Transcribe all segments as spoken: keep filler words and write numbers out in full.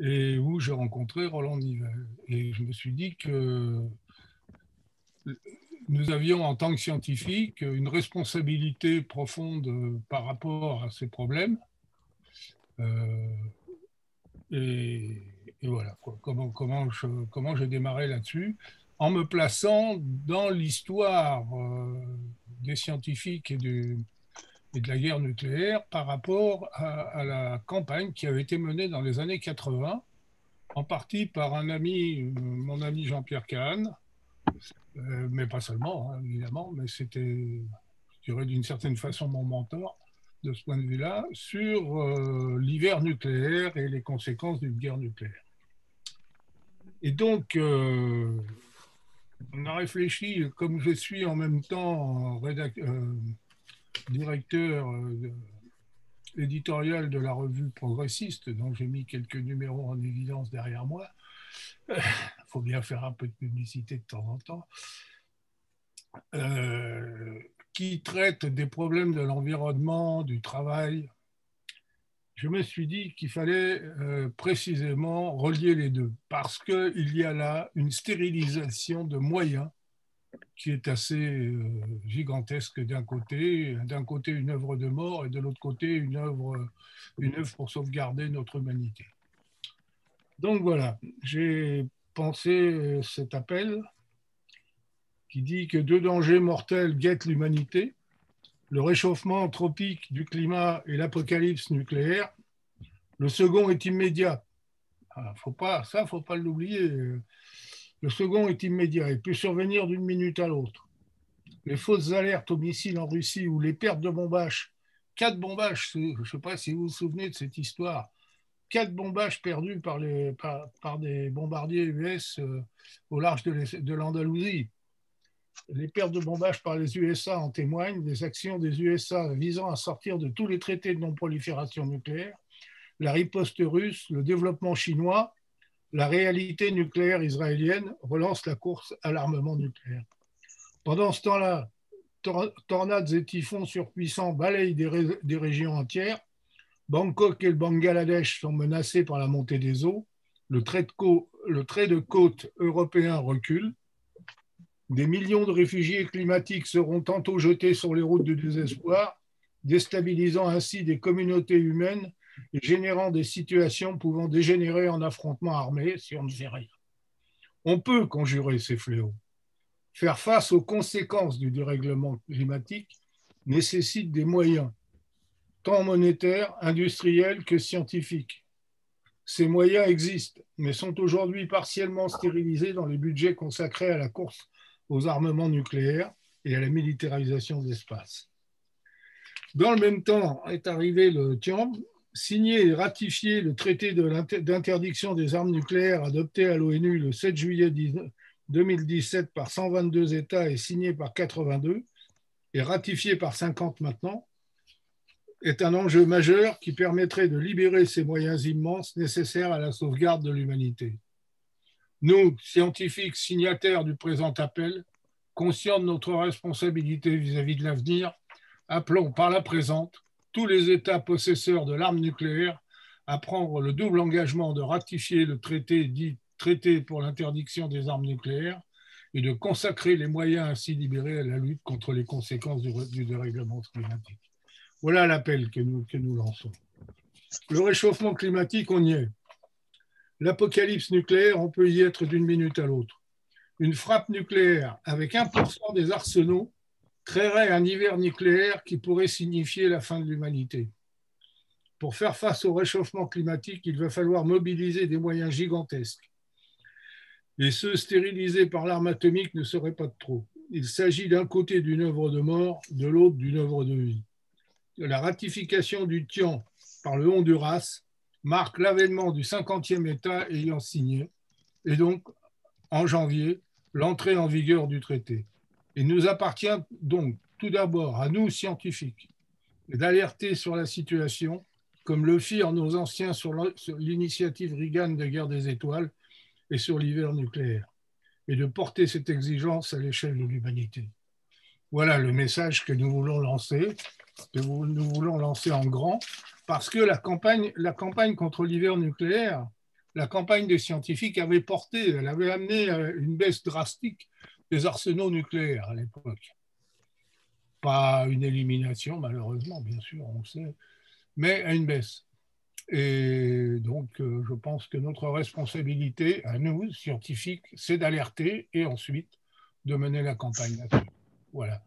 et où j'ai rencontré Roland Nivet. Et je me suis dit que nous avions, en tant que scientifiques, une responsabilité profonde par rapport à ces problèmes. Euh, et, et voilà, quoi. Comment, comment je, comment j'ai démarré là-dessus, en me plaçant dans l'histoire euh, des scientifiques et, du, et de la guerre nucléaire par rapport à, à la campagne qui avait été menée dans les années quatre-vingt, en partie par un ami, mon ami Jean-Pierre Kahn, euh, mais pas seulement, hein, évidemment, mais c'était, je dirais, d'une certaine façon mon mentor, de ce point de vue-là, sur euh, l'hiver nucléaire et les conséquences d'une guerre nucléaire. Et donc, euh, on a réfléchi, comme je suis en même temps euh, directeur euh, éditorial de la revue progressiste, dont j'ai mis quelques numéros en évidence derrière moi, il faut bien faire un peu de publicité de temps en temps, euh, qui traite des problèmes de l'environnement, du travail, je me suis dit qu'il fallait euh, précisément relier les deux, parce qu'il y a là une stérilisation de moyens qui est assez euh, gigantesque d'un côté, d'un côté une œuvre de mort et de l'autre côté une œuvre, une œuvre pour sauvegarder notre humanité. Donc voilà, j'ai pensé cet appel qui dit que deux dangers mortels guettent l'humanité, le réchauffement anthropique du climat et l'apocalypse nucléaire. Le second est immédiat. Ah, faut pas, ça, il ne faut pas l'oublier. Le second est immédiat. Il peut survenir d'une minute à l'autre. Les fausses alertes aux missiles en Russie ou les pertes de bombages. Quatre bombages, je ne sais pas si vous vous souvenez de cette histoire. Quatre bombages perdus par, les, par, par des bombardiers U S au large de l'Andalousie. Les pertes de bombage par les U S A en témoignent, des actions des U S A visant à sortir de tous les traités de non-prolifération nucléaire, la riposte russe, le développement chinois, la réalité nucléaire israélienne relance la course à l'armement nucléaire. Pendant ce temps-là, tor tornades et typhons surpuissants balayent des, ré des régions entières. Bangkok et le Bangladesh sont menacés par la montée des eaux. Le trait de, le trait de côte européen recule. Des millions de réfugiés climatiques seront tantôt jetés sur les routes du désespoir, déstabilisant ainsi des communautés humaines et générant des situations pouvant dégénérer en affrontements armés si on ne fait rien. On peut conjurer ces fléaux. Faire face aux conséquences du dérèglement climatique nécessite des moyens, tant monétaires, industriels que scientifiques. Ces moyens existent, mais sont aujourd'hui partiellement stérilisés dans les budgets consacrés à la course aux armements nucléaires et à la militarisation de l'espace. Dans le même temps est arrivé le Tian, signé et ratifié le traité d'interdiction de des armes nucléaires adopté à l'ONU le sept juillet deux mille dix-sept par cent vingt-deux États et signé par quatre-vingt-deux, et ratifié par cinquante maintenant, est un enjeu majeur qui permettrait de libérer ces moyens immenses nécessaires à la sauvegarde de l'humanité. Nous, scientifiques signataires du présent appel, conscients de notre responsabilité vis-à-vis de l'avenir, appelons par la présente tous les États possesseurs de l'arme nucléaire à prendre le double engagement de ratifier le traité dit traité pour l'interdiction des armes nucléaires et de consacrer les moyens ainsi libérés à la lutte contre les conséquences du, du dérèglement climatique. Voilà l'appel que nous, que nous lançons. Le réchauffement climatique, on y est. L'apocalypse nucléaire, on peut y être d'une minute à l'autre. Une frappe nucléaire avec un pour cent des arsenaux créerait un hiver nucléaire qui pourrait signifier la fin de l'humanité. Pour faire face au réchauffement climatique, il va falloir mobiliser des moyens gigantesques. Et ceux stérilisés par l'arme atomique ne seraient pas de trop. Il s'agit d'un côté d'une œuvre de mort, de l'autre d'une œuvre de vie. La ratification du Tian par le Honduras marque l'avènement du cinquantième État ayant signé, et donc, en janvier, l'entrée en vigueur du traité. Il nous appartient donc tout d'abord à nous, scientifiques, d'alerter sur la situation, comme le firent nos anciens sur l'initiative Reagan de guerre des étoiles et sur l'hiver nucléaire, et de porter cette exigence à l'échelle de l'humanité. Voilà le message que nous voulons lancer, que nous voulons lancer en grand, parce que la campagne, la campagne contre l'hiver nucléaire, la campagne des scientifiques avait porté, elle avait amené à une baisse drastique des arsenaux nucléaires à l'époque. Pas une élimination, malheureusement, bien sûr, on sait, mais à une baisse. Et donc, je pense que notre responsabilité, à nous, scientifiques, c'est d'alerter et ensuite de mener la campagne là-dessus. Voilà.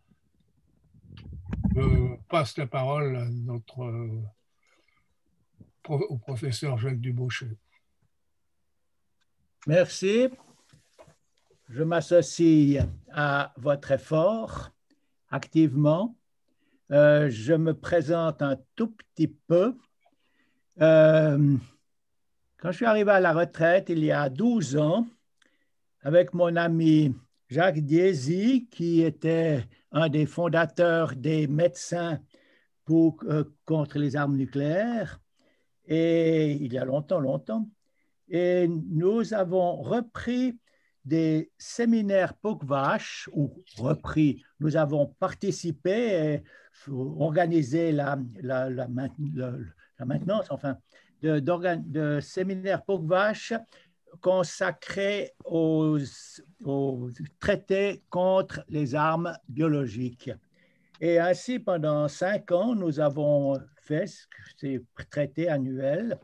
Je passe la parole à notre, au professeur Jacques Dubochet. Merci. Je m'associe à votre effort activement. Euh, je me présente un tout petit peu. Euh, quand je suis arrivé à la retraite il y a douze ans, avec mon ami Jacques Diézy, qui était un des fondateurs des médecins pour, euh, contre les armes nucléaires, et il y a longtemps, longtemps, et nous avons repris des séminaires Pugwash, ou repris, nous avons participé et organisé la, la, la, la, la, la maintenance, enfin, de, de séminaires Pugwash consacrés aux, aux traités contre les armes biologiques. Et ainsi, pendant cinq ans, nous avons fait ces traités annuels.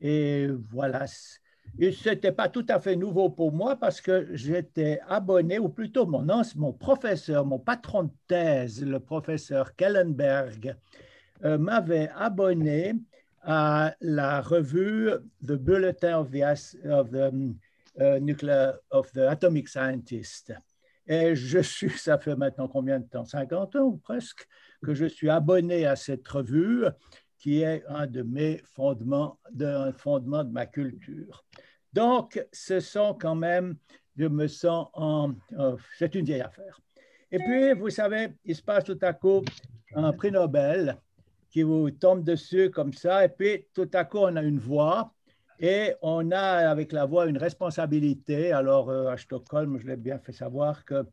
Et voilà. Ce n'était pas tout à fait nouveau pour moi parce que j'étais abonné, ou plutôt mon, mon professeur, mon patron de thèse, le professeur Kellenberg, euh, m'avait abonné à la revue The Bulletin of the, of the, uh, Nuclear, of the Atomic Scientist. Et je suis, ça fait maintenant combien de temps? cinquante ans ou presque que je suis abonné à cette revue, qui est un de mes fondements, d'un fondement de ma culture. Donc, ce sont quand même, je me sens en... Euh, c'est une vieille affaire. Et puis, vous savez, il se passe tout à coup un prix Nobel qui vous tombe dessus comme ça, et puis tout à coup, on a une voix, et on a avec la voix une responsabilité. Alors, euh, à Stockholm, je l'ai bien fait savoir que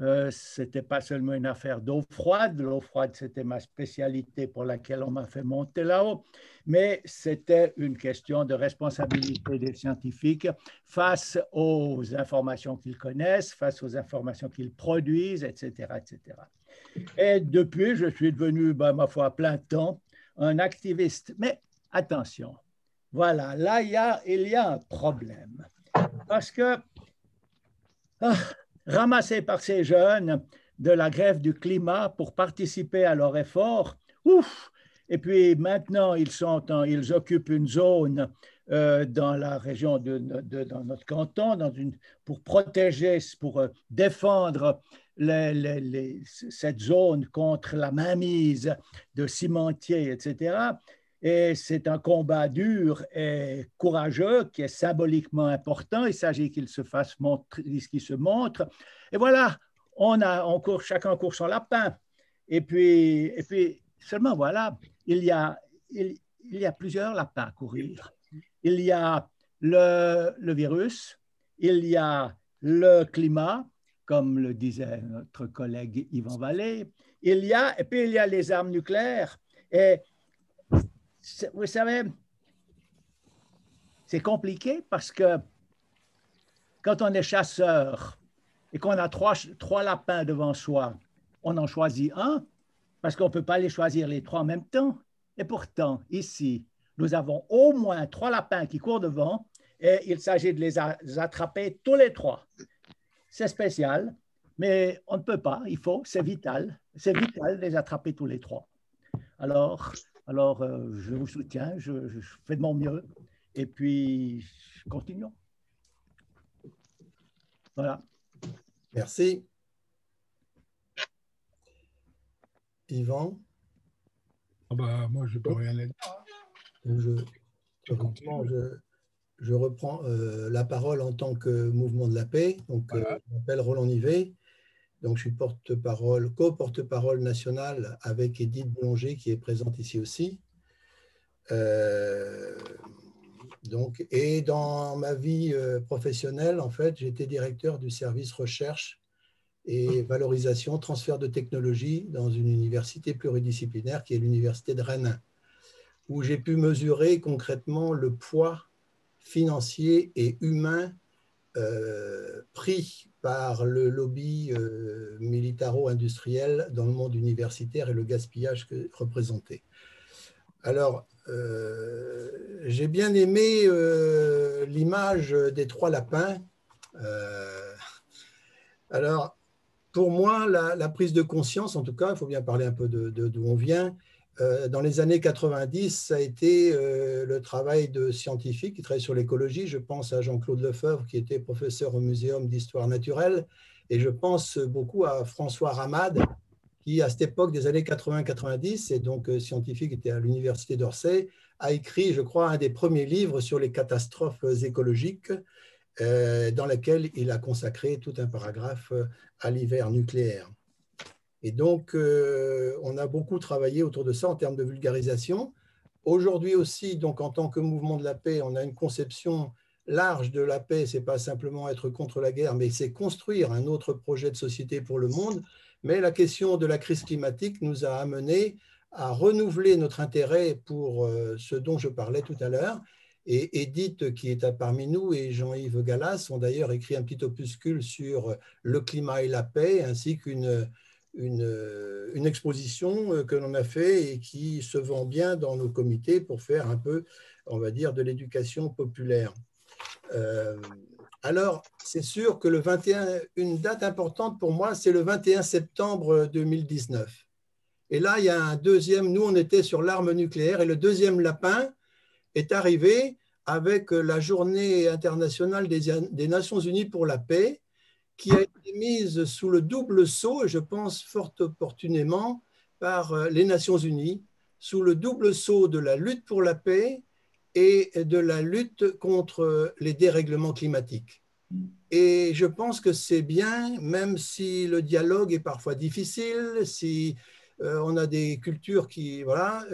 Euh, ce n'était pas seulement une affaire d'eau froide. L'eau froide, c'était ma spécialité pour laquelle on m'a fait monter là-haut, mais c'était une question de responsabilité des scientifiques face aux informations qu'ils connaissent, face aux informations qu'ils produisent, et cetera, et cetera. Et depuis, je suis devenu, ben, ma foi, à plein temps, un activiste. Mais attention, voilà, là, il y a, il y a un problème. Parce que... Ah, ramassés par ces jeunes de la grève du climat pour participer à leur effort, ouf! Et puis maintenant, ils, sont en, ils occupent une zone euh, dans la région, de, de, dans notre canton, dans une, pour protéger, pour euh, défendre les, les, les, cette zone contre la mainmise de cimentiers, et cetera. Et c'est un combat dur et courageux qui est symboliquement important. Il s'agit qu'il se fasse montrer, qu'il se montre. Et voilà, on a, on court, chacun court son lapin. Et puis, et puis seulement voilà, il y a, il, il y a plusieurs lapins à courir. Il y a le, le virus, il y a le climat, comme le disait notre collègue Ivan Lavallée. Il y a, et puis il y a les armes nucléaires. Et vous savez, c'est compliqué parce que quand on est chasseur et qu'on a trois, trois lapins devant soi, on en choisit un parce qu'on ne peut pas les choisir les trois en même temps. Et pourtant, ici, nous avons au moins trois lapins qui courent devant et il s'agit de les attraper tous les trois. C'est spécial, mais on ne peut pas, il faut, c'est vital. C'est vital de les attraper tous les trois. Alors... Alors, euh, je vous soutiens, je, je fais de mon mieux, et puis continuons. Voilà. Merci. Yvan? Ah bah, moi, je ne peux oh. rien dire. Je, je, je, je reprends euh, la parole en tant que Mouvement de la Paix. Donc, voilà. euh, je m'appelle Roland Nivet. Donc, je suis porte-parole, co-porte-parole nationale avec Edith Boulanger qui est présente ici aussi. Euh, donc, et dans ma vie professionnelle, en fait, j'étais directeur du service recherche et valorisation, transfert de technologie dans une université pluridisciplinaire qui est l'université de Rennes, où j'ai pu mesurer concrètement le poids financiers et humains euh, pris par le lobby euh, militaro-industriel dans le monde universitaire et le gaspillage que, représenté. Alors, euh, j'ai bien aimé euh, l'image des trois lapins. Euh, alors, pour moi, la, la prise de conscience, en tout cas, il faut bien parler un peu de, de, d'où on vient. Euh, dans les années quatre-vingt-dix, ça a été euh, le travail de scientifiques qui travaillent sur l'écologie. Je pense à Jean-Claude Lefeuvre, qui était professeur au Muséum d'histoire naturelle. Et je pense beaucoup à François Ramad, qui, à cette époque des années quatre-vingts quatre-vingt-dix, et donc euh, scientifique, était à l'Université d'Orsay, a écrit, je crois, un des premiers livres sur les catastrophes écologiques, euh, dans lequel il a consacré tout un paragraphe à l'hiver nucléaire. Et donc, euh, on a beaucoup travaillé autour de ça en termes de vulgarisation. Aujourd'hui aussi, donc, en tant que mouvement de la paix, on a une conception large de la paix. Ce n'est pas simplement être contre la guerre, mais c'est construire un autre projet de société pour le monde. Mais la question de la crise climatique nous a amené à renouveler notre intérêt pour euh, ce dont je parlais tout à l'heure. Et Edith, qui est parmi nous, et Jean-Yves Gallas ont d'ailleurs écrit un petit opuscule sur le climat et la paix, ainsi qu'une... Une, une exposition que l'on a fait et qui se vend bien dans nos comités pour faire un peu, on va dire, de l'éducation populaire. Euh, alors, c'est sûr que le vingt et un, une date importante pour moi, c'est le vingt et un septembre deux mille dix-neuf. Et là, il y a un deuxième, nous on était sur l'arme nucléaire et le deuxième lapin est arrivé avec la Journée internationale des, des Nations Unies pour la paix, qui a été mise sous le double sceau, et je pense fort opportunément, par les Nations Unies, sous le double sceau de la lutte pour la paix et de la lutte contre les dérèglements climatiques. Et je pense que c'est bien, même si le dialogue est parfois difficile, si on a des cultures qui... Voilà,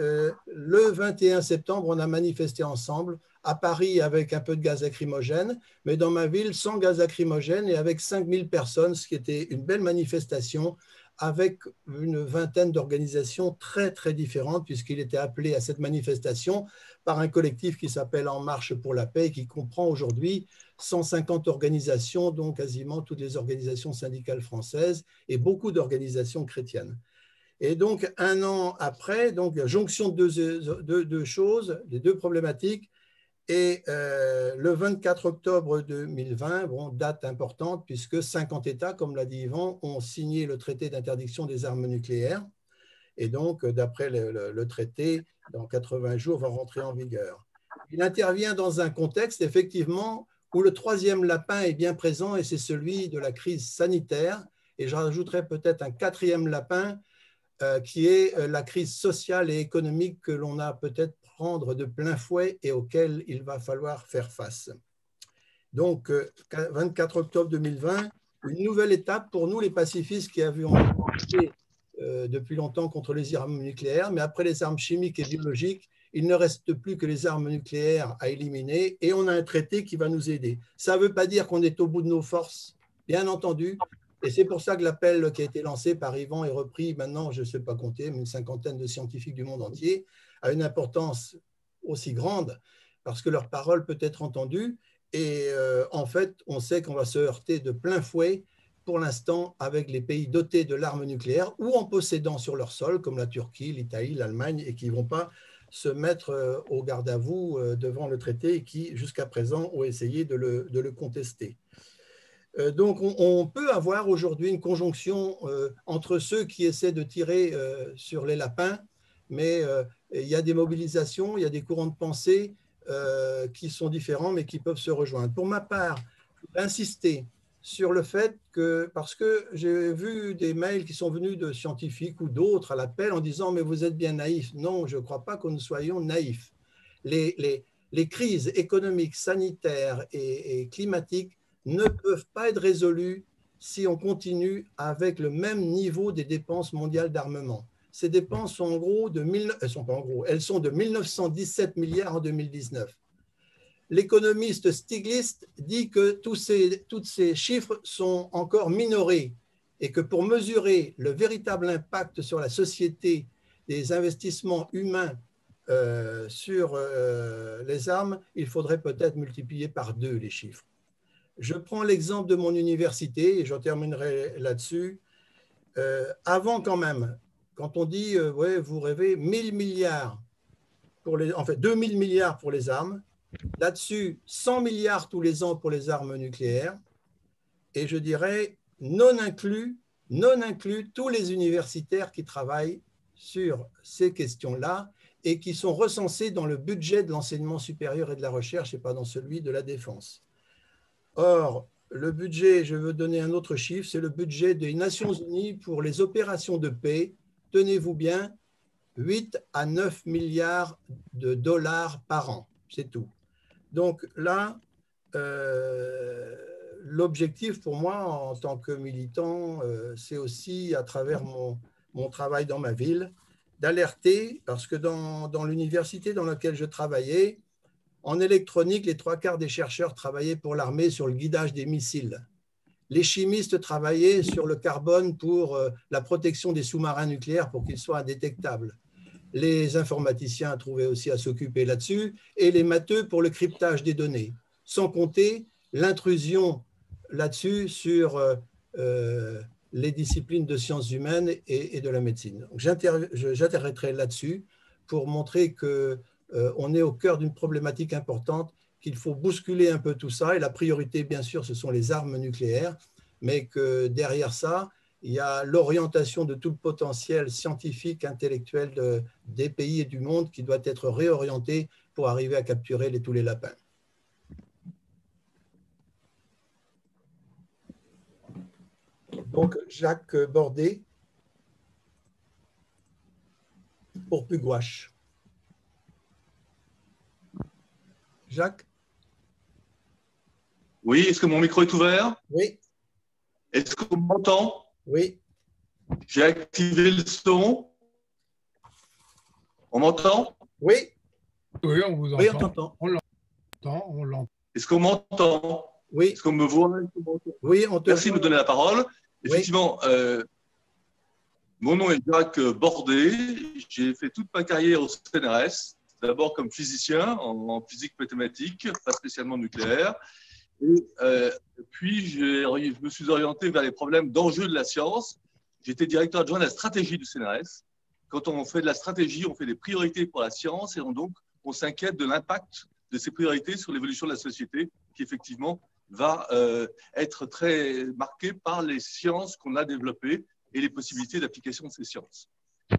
le vingt et un septembre, on a manifesté ensemble, à Paris avec un peu de gaz lacrymogène, mais dans ma ville, sans gaz lacrymogène et avec cinq mille personnes, ce qui était une belle manifestation avec une vingtaine d'organisations très, très différentes, puisqu'il était appelé à cette manifestation par un collectif qui s'appelle En Marche pour la Paix, qui comprend aujourd'hui cent cinquante organisations, dont quasiment toutes les organisations syndicales françaises et beaucoup d'organisations chrétiennes. Et donc, un an après, donc, jonction de deux, deux, deux choses, les deux problématiques. Et euh, le vingt-quatre octobre deux mille vingt, bon, date importante, puisque cinquante États, comme l'a dit Yvan, ont signé le traité d'interdiction des armes nucléaires. Et donc, d'après le, le, le traité, dans quatre-vingts jours, va rentrer en vigueur. Il intervient dans un contexte, effectivement, où le troisième lapin est bien présent, et c'est celui de la crise sanitaire. Et je rajouterai peut-être un quatrième lapin, euh, qui est la crise sociale et économique que l'on a peut-être de plein fouet et auquel il va falloir faire face. Donc, vingt-quatre octobre deux mille vingt, une nouvelle étape pour nous, les pacifistes, qui avaient lutté euh, depuis longtemps contre les armes nucléaires, mais après les armes chimiques et biologiques, il ne reste plus que les armes nucléaires à éliminer et on a un traité qui va nous aider. Ça ne veut pas dire qu'on est au bout de nos forces, bien entendu, et c'est pour ça que l'appel qui a été lancé par Yvan est repris maintenant, je ne sais pas compter, mais une cinquantaine de scientifiques du monde entier, a une importance aussi grande parce que leur parole peut être entendue et euh, en fait, on sait qu'on va se heurter de plein fouet pour l'instant avec les pays dotés de l'arme nucléaire ou en possédant sur leur sol comme la Turquie, l'Italie, l'Allemagne et qui ne vont pas se mettre euh, au garde-à-vous euh, devant le traité et qui, jusqu'à présent, ont essayé de le, de le contester. Euh, donc, on, on peut avoir aujourd'hui une conjonction euh, entre ceux qui essaient de tirer euh, sur les lapins, mais euh, il y a des mobilisations, il y a des courants de pensée euh, qui sont différents, mais qui peuvent se rejoindre. Pour ma part, je voudrais insister sur le fait que, parce que j'ai vu des mails qui sont venus de scientifiques ou d'autres à l'appel en disant « mais vous êtes bien naïfs ». Non, je ne crois pas que nous soyons naïfs. Les, les, les crises économiques, sanitaires et, et climatiques ne peuvent pas être résolues si on continue avec le même niveau des dépenses mondiales d'armement. Ces dépenses sont en gros de mille, elles sont pas en gros, elles sont de mille neuf cent dix-sept milliards en deux mille dix-neuf. L'économiste Stiglitz dit que tous ces, tous ces chiffres sont encore minorés et que pour mesurer le véritable impact sur la société des investissements humains euh, sur euh, les armes, il faudrait peut-être multiplier par deux les chiffres. Je prends l'exemple de mon université, et je terminerai là-dessus. Euh, avant quand même, quand on dit, euh, ouais, vous rêvez, mille milliards, pour les, en fait deux mille milliards pour les armes, là-dessus, cent milliards tous les ans pour les armes nucléaires, et je dirais non inclus, non inclus tous les universitaires qui travaillent sur ces questions-là et qui sont recensés dans le budget de l'enseignement supérieur et de la recherche et pas dans celui de la défense. Or, le budget, je veux donner un autre chiffre, c'est le budget des Nations Unies pour les opérations de paix. Tenez-vous bien, huit à neuf milliards de dollars par an, c'est tout. Donc là, euh, l'objectif pour moi en tant que militant, euh, c'est aussi à travers mon, mon travail dans ma ville, d'alerter, parce que dans, dans l'université dans laquelle je travaillais, en électronique, les trois quarts des chercheurs travaillaient pour l'armée sur le guidage des missiles. Les chimistes travaillaient sur le carbone pour euh, la protection des sous-marins nucléaires pour qu'ils soient indétectables. Les informaticiens trouvaient aussi à s'occuper là-dessus et les matheux pour le cryptage des données, sans compter l'intrusion là-dessus sur euh, euh, les disciplines de sciences humaines et, et de la médecine. J'arrêterai là-dessus pour montrer que Euh, on est au cœur d'une problématique importante, qu'il faut bousculer un peu tout ça. Et la priorité, bien sûr, ce sont les armes nucléaires, mais que derrière ça, il y a l'orientation de tout le potentiel scientifique, intellectuel de, des pays et du monde qui doit être réorienté pour arriver à capturer les, tous les lapins. Donc, Jacques Bordet pour Pugwash. Jacques? Oui, est-ce que mon micro est ouvert? Oui. Est-ce qu'on m'entend? Oui. J'ai activé le son. On m'entend? Oui. Oui, on vous entend. Oui, on t'entend. On l'entend, on l'entend. Est-ce qu'on m'entend? Oui. Est-ce qu'on me voit? Oui, on te... Merci de me donner la parole. Oui. Effectivement, euh, mon nom est Jacques Bordet. J'ai fait toute ma carrière au C N R S. D'abord comme physicien en physique mathématique, pas spécialement nucléaire. Et, euh, puis, je me suis orienté vers les problèmes d'enjeux de la science. J'étais directeur adjoint de la stratégie du C N R S. Quand on fait de la stratégie, on fait des priorités pour la science et on, donc on s'inquiète de l'impact de ces priorités sur l'évolution de la société qui, effectivement, va euh, être très marquée par les sciences qu'on a développées et les possibilités d'application de ces sciences.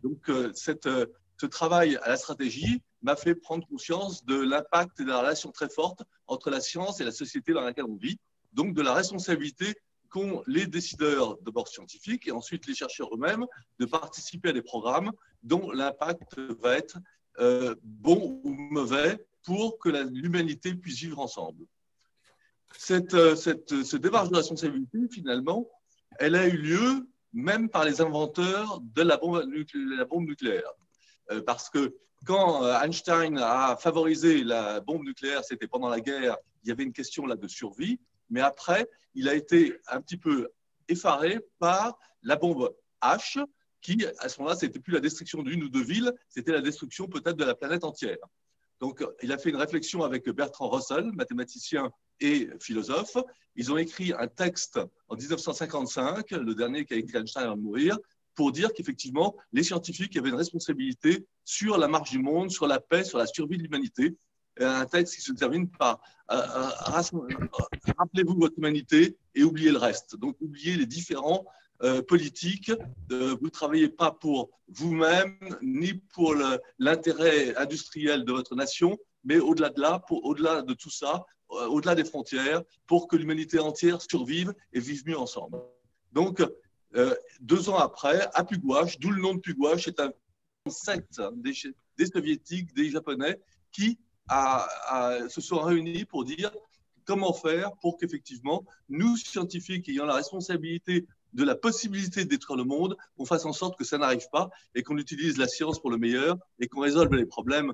Donc, euh, cette... Euh, Ce travail à la stratégie m'a fait prendre conscience de l'impact et de la relation très forte entre la science et la société dans laquelle on vit, donc de la responsabilité qu'ont les décideurs, d'abord scientifiques et ensuite les chercheurs eux-mêmes, de participer à des programmes dont l'impact va être euh, bon ou mauvais pour que l'humanité puisse vivre ensemble. Cette, euh, cette, cette démarche de responsabilité, finalement, elle a eu lieu même par les inventeurs de la bombe, la bombe nucléaire. Parce que quand Einstein a favorisé la bombe nucléaire, c'était pendant la guerre, il y avait une question là de survie, mais après, il a été un petit peu effaré par la bombe H, qui à ce moment-là, ce n'était plus la destruction d'une ou deux villes, c'était la destruction peut-être de la planète entière. Donc, il a fait une réflexion avec Bertrand Russell, mathématicien et philosophe. Ils ont écrit un texte en mille neuf cent cinquante-cinq, le dernier qu'a écrit Einstein avant de mourir, pour dire qu'effectivement, les scientifiques avaient une responsabilité sur la marche du monde, sur la paix, sur la survie de l'humanité. Un texte qui se termine par euh, « Rappelez-vous votre humanité et oubliez le reste ». Donc, oubliez les différents euh, politiques. Euh, vous ne travaillez pas pour vous-même, ni pour l'intérêt industriel de votre nation, mais au-delà de là, pour, au-delà de tout ça, euh, au-delà des frontières, pour que l'humanité entière survive et vive mieux ensemble. Donc, Euh, deux ans après, à Pugwash, d'où le nom de Pugwash, c'est un secte des, des Soviétiques, des Japonais, qui a, a, se sont réunis pour dire comment faire pour qu'effectivement, nous scientifiques ayant la responsabilité de la possibilité de détruire le monde, on fasse en sorte que ça n'arrive pas et qu'on utilise la science pour le meilleur et qu'on résolve les problèmes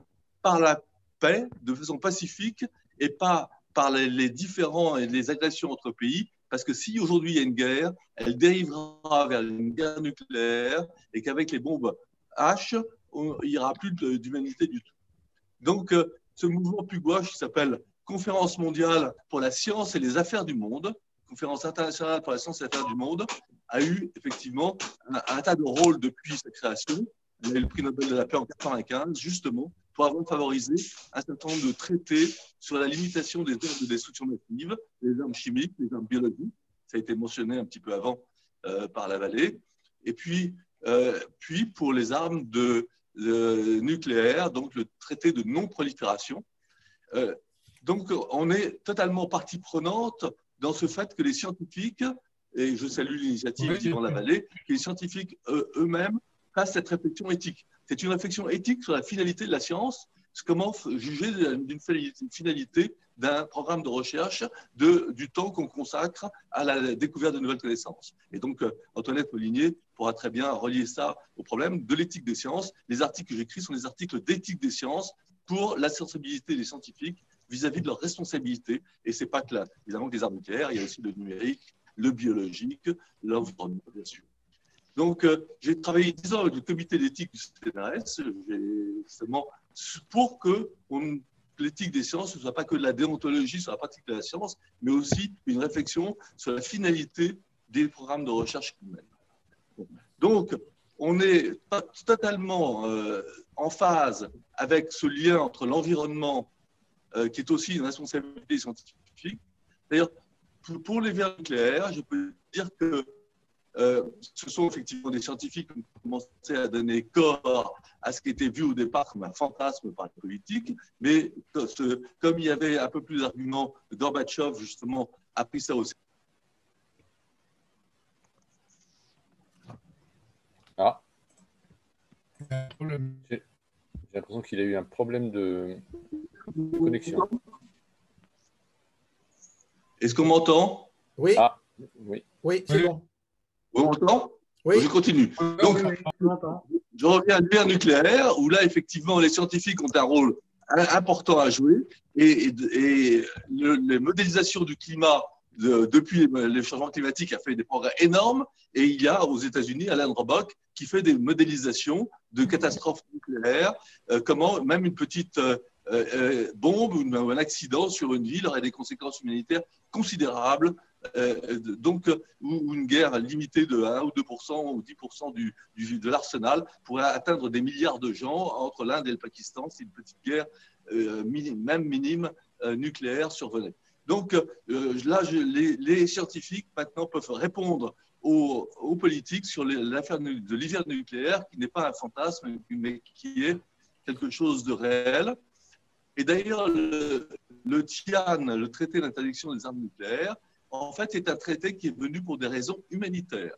par la paix, de façon pacifique et pas par les, les différends et les agressions entre pays. Parce que si aujourd'hui il y a une guerre, elle dérivera vers une guerre nucléaire et qu'avec les bombes H, on, il n'y aura plus d'humanité du tout. Donc, euh, ce mouvement Pugwash qui s'appelle Conférence mondiale pour la science et les affaires du monde, Conférence internationale pour la science et les affaires du monde, a eu effectivement un, un tas de rôles depuis sa création. Elle a eu le prix Nobel de la paix en mille neuf cent quatre-vingt-quinze, justement, pour avoir favorisé un certain nombre de traités sur la limitation des armes de destruction massive, des armes chimiques, des armes biologiques. Ça a été mentionné un petit peu avant euh, par Lavallée. Et puis, euh, puis, pour les armes de, de nucléaires, donc le traité de non-prolifération. Euh, donc, on est totalement partie prenante dans ce fait que les scientifiques, et je salue l'initiative oui, d'Ivan Lavallée, que les scientifiques eux-mêmes fassent cette réflexion éthique. C'est une réflexion éthique sur la finalité de la science, comment juger d'une finalité d'un programme de recherche, de, du temps qu'on consacre à la découverte de nouvelles connaissances. Et donc, Antoinette Molinier pourra très bien relier ça au problème de l'éthique des sciences. Les articles que j'écris sont des articles d'éthique des sciences pour la sensibilité des scientifiques vis-à-vis de leurs responsabilités. Et ce n'est pas que là, évidemment, que les armes nucléaires, il y a aussi le numérique, le biologique, l'environnement, bien sûr. Donc, euh, j'ai travaillé dix ans avec le comité d'éthique du C N R S, justement, pour que l'éthique des sciences ne soit pas que de la déontologie sur la pratique de la science, mais aussi une réflexion sur la finalité des programmes de recherche humaine. Donc, on est totalement euh, en phase avec ce lien entre l'environnement, euh, qui est aussi une responsabilité scientifique. D'ailleurs, pour les verres nucléaires, je peux dire que Euh, ce sont effectivement des scientifiques qui ont commencé à donner corps à ce qui était vu au départ comme un fantasme par la politique, mais ce, comme il y avait un peu plus d'arguments, Gorbatchev justement a pris ça aussi. Ah, j'ai l'impression qu'il a eu un problème de connexion. Est-ce qu'on m'entend? Oui. Ah, oui. Oui, c'est bon. On m'entend ? Oui. Je continue. Donc, je reviens à l'ère nucléaire, où là, effectivement, les scientifiques ont un rôle important à jouer. Et, et le, les modélisations du climat de, depuis les changements climatiques a fait des progrès énormes. Et il y a aux États-Unis Alan Robock qui fait des modélisations de catastrophes nucléaires. Euh, comment même une petite euh, euh, bombe ou un accident sur une ville aurait des conséquences humanitaires considérables. Euh, donc, euh, où une guerre limitée de un ou deux pour cent ou dix pour cent du, du, de l'arsenal pourrait atteindre des milliards de gens entre l'Inde et le Pakistan si une petite guerre, euh, minime, même minime, euh, nucléaire survenait. Donc, euh, là, je, les, les scientifiques maintenant peuvent répondre aux, aux politiques sur l'affaire de l'hiver nucléaire, qui n'est pas un fantasme, mais qui est quelque chose de réel. Et d'ailleurs, le, le Tian, le traité d'interdiction des armes nucléaires, en fait, c'est un traité qui est venu pour des raisons humanitaires.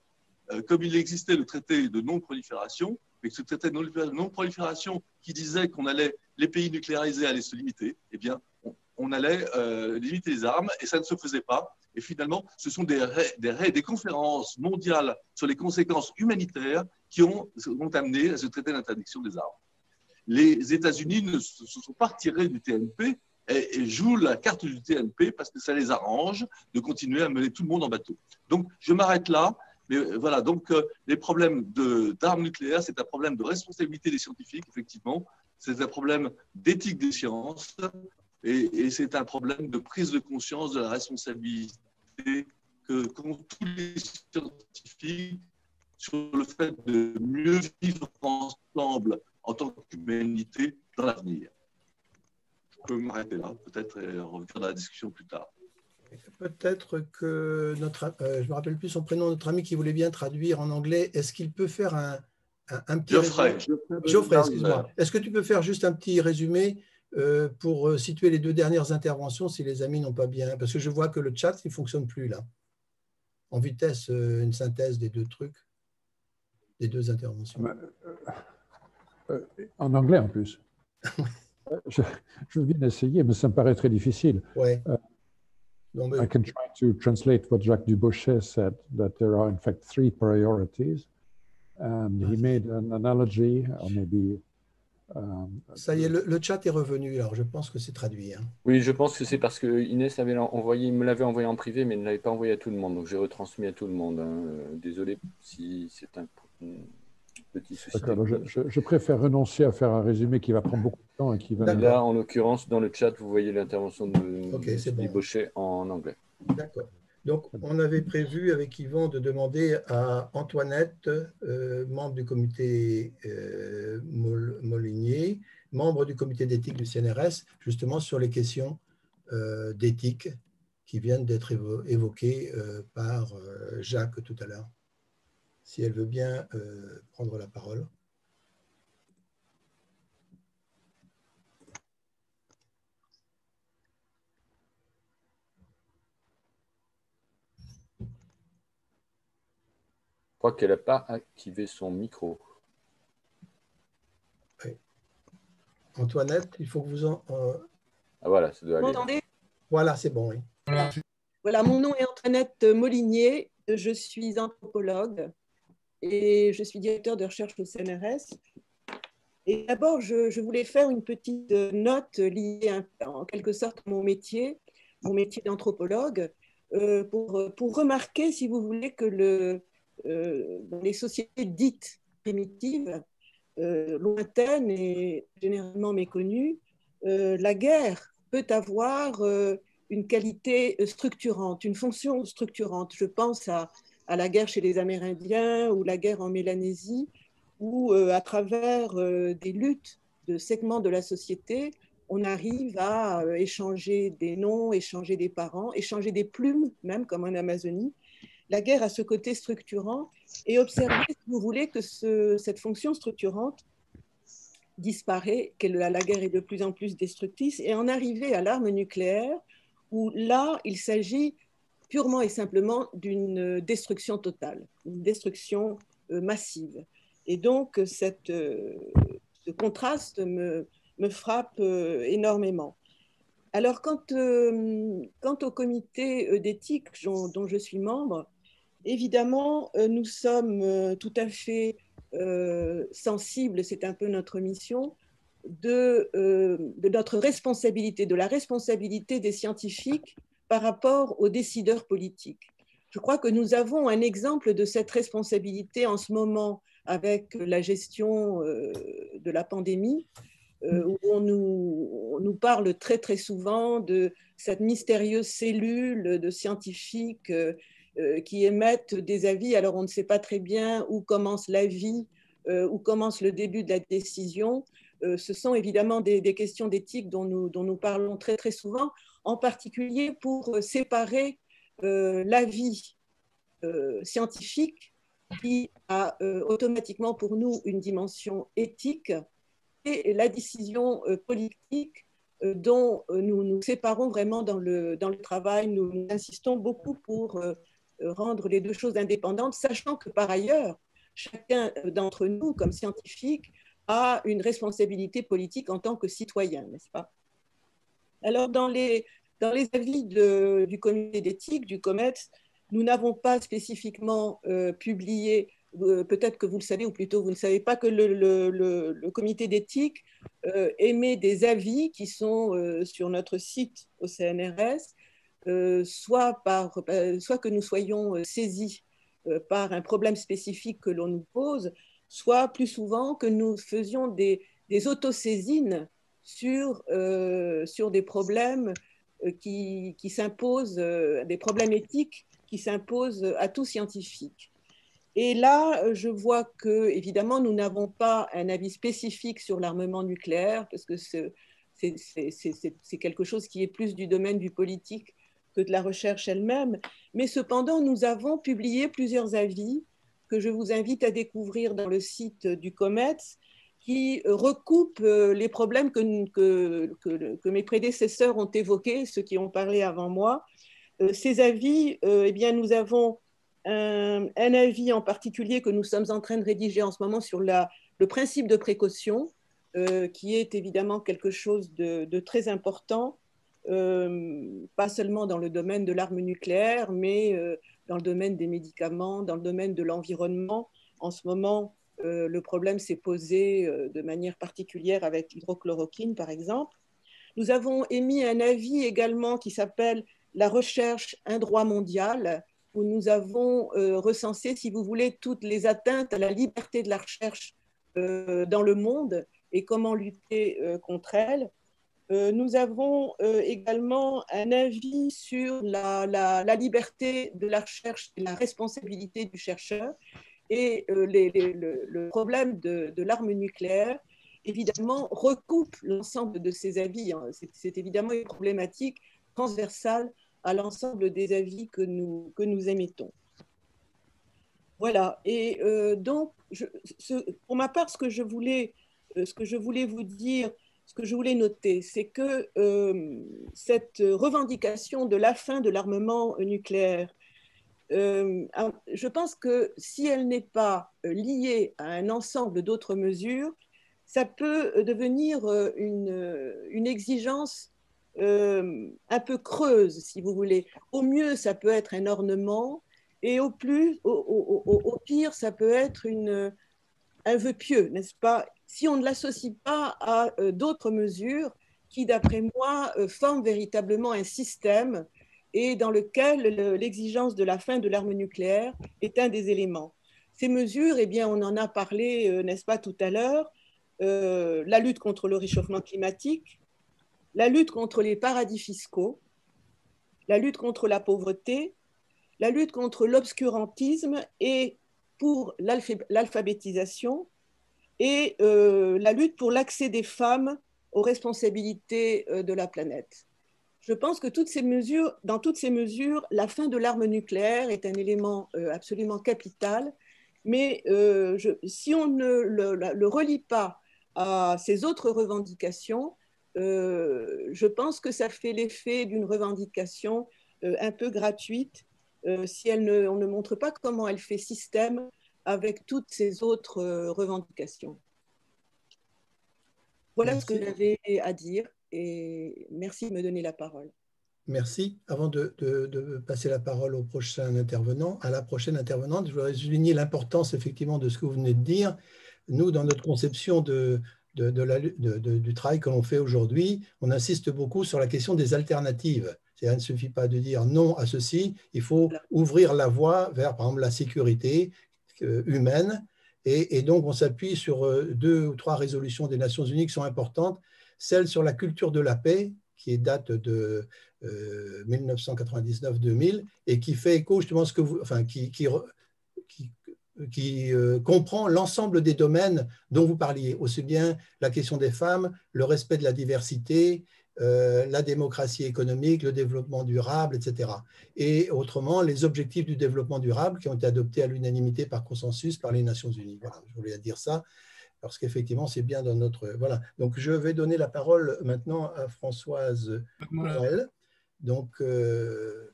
Euh, comme il existait le traité de non-prolifération, mais que ce traité de non-prolifération qui disait qu'on allait, les pays nucléarisés allaient se limiter, eh bien, on, on allait euh, limiter les armes et ça ne se faisait pas. Et finalement, ce sont des, des, des conférences mondiales sur les conséquences humanitaires qui ont, ont amené à ce traité d'interdiction des armes. Les États-Unis ne se sont pas retirés du T N P, et joue la carte du T N P parce que ça les arrange de continuer à mener tout le monde en bateau. Donc, je m'arrête là. Mais voilà, donc euh, les problèmes d'armes nucléaires, c'est un problème de responsabilité des scientifiques, effectivement. C'est un problème d'éthique des sciences et, et c'est un problème de prise de conscience de la responsabilité que qu'ont tous les scientifiques sur le fait de mieux vivre ensemble en tant qu'humanité dans l'avenir. Je peux m'arrêter là, peut-être revenir à la discussion plus tard. Peut-être que notre, euh, je ne me rappelle plus son prénom, notre ami qui voulait bien traduire en anglais, est-ce qu'il peut faire un, un, un petit Geoffrey, résumé Geoffrey, Geoffrey excuse-moi. Est-ce que tu peux faire juste un petit résumé euh, pour situer les deux dernières interventions si les amis n'ont pas bien, parce que je vois que le chat ne fonctionne plus là. En vitesse, euh, une synthèse des deux trucs, des deux interventions. Euh, euh, euh, en anglais en plus. Je, je veux bien essayer, mais ça me paraît très difficile. Ouais. Uh, non, mais... I can try to translate what Jacques Dubochet said, that there are in fact three priorities. And he made an analogy, or maybe... Um, ça y est, le, le chat est revenu, alors je pense que c'est traduit. Hein. Oui, je pense que c'est parce que Inès avait envoyé, me l'avait envoyé en privé, mais ne l'avait pas envoyé à tout le monde, donc j'ai retransmis à tout le monde. Hein. Désolé si c'est un... petit souci. Je, je, je préfère renoncer à faire un résumé qui va prendre beaucoup de temps. Et qui va... Là, en l'occurrence, dans le chat, vous voyez l'intervention de okay, Dubochet bon. en anglais. D'accord. Donc, on avait prévu avec Yvan de demander à Antoinette, euh, membre du comité euh, Molinier, membre du comité d'éthique du C N R S, justement sur les questions euh, d'éthique qui viennent d'être évo évoquées euh, par euh, Jacques tout à l'heure. Si elle veut bien euh, prendre la parole. Je crois qu'elle n'a pas activé son micro. Oui. Antoinette, il faut que vous en... Euh... Ah voilà, ça doit aller. Vous m'entendez ? Voilà, c'est bon, oui. Voilà. Voilà, mon nom est Antoinette Molinier, je suis anthropologue et je suis directeur de recherche au C N R S. Et d'abord, je, je voulais faire une petite note liée à, en quelque sorte à mon métier, mon métier d'anthropologue, euh, pour, pour remarquer, si vous voulez, que le... Euh, dans les sociétés dites primitives, euh, lointaines et généralement méconnues, euh, la guerre peut avoir euh, une qualité structurante, une fonction structurante. Je pense à, à la guerre chez les Amérindiens ou la guerre en Mélanésie, où euh, à travers euh, des luttes de segments de la société, on arrive à euh, échanger des noms, échanger des parents, échanger des plumes, même comme en Amazonie. La guerre a ce côté structurant et observez, si vous voulez, que ce, cette fonction structurante disparaît, que la, la guerre est de plus en plus destructrice, et en arriver à l'arme nucléaire, où là, il s'agit purement et simplement d'une destruction totale, une destruction euh, massive. Et donc, cette, euh, ce contraste me, me frappe euh, énormément. Alors, quant, euh, quant au comité d'éthique dont, dont je suis membre, évidemment, nous sommes tout à fait euh, sensibles, c'est un peu notre mission, de, euh, de notre responsabilité, de la responsabilité des scientifiques par rapport aux décideurs politiques. Je crois que nous avons un exemple de cette responsabilité en ce moment avec la gestion euh, de la pandémie, euh, où on nous, on nous parle très très souvent de cette mystérieuse cellule de scientifiques euh, qui émettent des avis, alors on ne sait pas très bien où commence l'avis, euh, où commence le début de la décision. Euh, ce sont évidemment des, des questions d'éthique dont nous, dont nous parlons très, très souvent, en particulier pour séparer euh, l'avis euh, scientifique qui a euh, automatiquement pour nous une dimension éthique et la décision euh, politique euh, dont euh, nous nous séparons vraiment dans le, dans le travail. Nous, nous insistons beaucoup pour... Euh, rendre les deux choses indépendantes, sachant que par ailleurs, chacun d'entre nous, comme scientifique, a une responsabilité politique en tant que citoyen, n'est-ce pas? Alors, dans les, dans les avis de, du comité d'éthique, du COMETS, nous n'avons pas spécifiquement euh, publié, euh, peut-être que vous le savez, ou plutôt vous ne savez pas, que le, le, le, le comité d'éthique euh, émet des avis qui sont euh, sur notre site au C N R S, Euh, soit, par, euh, soit que nous soyons euh, saisis euh, par un problème spécifique que l'on nous pose, soit plus souvent que nous faisions des, des autosaisines sur, euh, sur des problèmes euh, qui, qui s'imposent, euh, des problèmes éthiques qui s'imposent à tout scientifique. Et là, je vois que, évidemment, nous n'avons pas un avis spécifique sur l'armement nucléaire, parce que c'est quelque chose qui est plus du domaine du politique que de la recherche elle-même, mais cependant nous avons publié plusieurs avis que je vous invite à découvrir dans le site du COMETS, qui recoupent les problèmes que, que, que, que mes prédécesseurs ont évoqués, ceux qui ont parlé avant moi. Ces avis, eh bien, nous avons un, un avis en particulier que nous sommes en train de rédiger en ce moment sur la, le principe de précaution, euh, qui est évidemment quelque chose de, de très important, Euh, pas seulement dans le domaine de l'arme nucléaire, mais euh, dans le domaine des médicaments, dans le domaine de l'environnement. En ce moment, euh, le problème s'est posé euh, de manière particulière avec l'hydrochloroquine, par exemple. Nous avons émis un avis également qui s'appelle « La recherche, un droit mondial », où nous avons euh, recensé, si vous voulez, toutes les atteintes à la liberté de la recherche euh, dans le monde et comment lutter euh, contre elles. Euh, nous avons euh, également un avis sur la, la, la liberté de la recherche et la responsabilité du chercheur et euh, les, les, le, le problème de, de l'arme nucléaire. Évidemment, recoupe l'ensemble de ces avis. C'est évidemment une problématique transversale à l'ensemble des avis que nous, que nous émettons. Voilà. Et euh, donc, je, ce, pour ma part, ce que je voulais, ce que je voulais vous dire, ce que je voulais noter, c'est que euh, cette revendication de la fin de l'armement nucléaire, euh, je pense que si elle n'est pas liée à un ensemble d'autres mesures, ça peut devenir une, une exigence euh, un peu creuse, si vous voulez. Au mieux, ça peut être un ornement, et au, plus, au, au, au, au pire, ça peut être une, un vœu pieux, n'est-ce pas? Si on ne l'associe pas à euh, d'autres mesures qui, d'après moi, euh, forment véritablement un système et dans lequel l'exigence de la fin de l'arme nucléaire est un des éléments. Ces mesures, eh bien, on en a parlé, euh, n'est-ce pas, tout à l'heure, Euh, la lutte contre le réchauffement climatique, la lutte contre les paradis fiscaux, la lutte contre la pauvreté, la lutte contre l'obscurantisme et pour l'alphabétisation et euh, la lutte pour l'accès des femmes aux responsabilités euh, de la planète. Je pense que toutes ces mesures, dans toutes ces mesures, la fin de l'arme nucléaire est un élément euh, absolument capital. Mais euh, je, si on ne le, le, le relie pas à ces autres revendications, euh, je pense que ça fait l'effet d'une revendication euh, un peu gratuite euh, si elle ne, on ne montre pas comment elle fait système avec toutes ces autres euh, revendications. Voilà merci. Ce que j'avais à dire et merci de me donner la parole. Merci. Avant de, de, de passer la parole au prochain intervenant, à la prochaine intervenante, je voudrais souligner l'importance effectivement de ce que vous venez de dire. Nous, dans notre conception de, de, de la, de, de, du travail que l'on fait aujourd'hui, on insiste beaucoup sur la question des alternatives. C'est-à-dire, il ne suffit pas de dire non à ceci, il faut ouvrir la voie vers, par exemple, la sécurité humaine. Et, et donc, on s'appuie sur deux ou trois résolutions des Nations Unies qui sont importantes, celle sur la culture de la paix, qui date de euh, mille neuf cent quatre-vingt-dix-neuf deux mille et qui fait écho justement ce que vous, enfin qui qui, qui, qui euh, comprend l'ensemble des domaines dont vous parliez, aussi bien la question des femmes, le respect de la diversité, euh, la démocratie économique, le développement durable, et cetera. Et autrement, les objectifs du développement durable qui ont été adoptés à l'unanimité par consensus par les Nations Unies. Voilà, je voulais dire ça. Parce qu'effectivement, c'est bien dans notre... Voilà. Donc, je vais donner la parole maintenant à Françoise Courel, donc euh,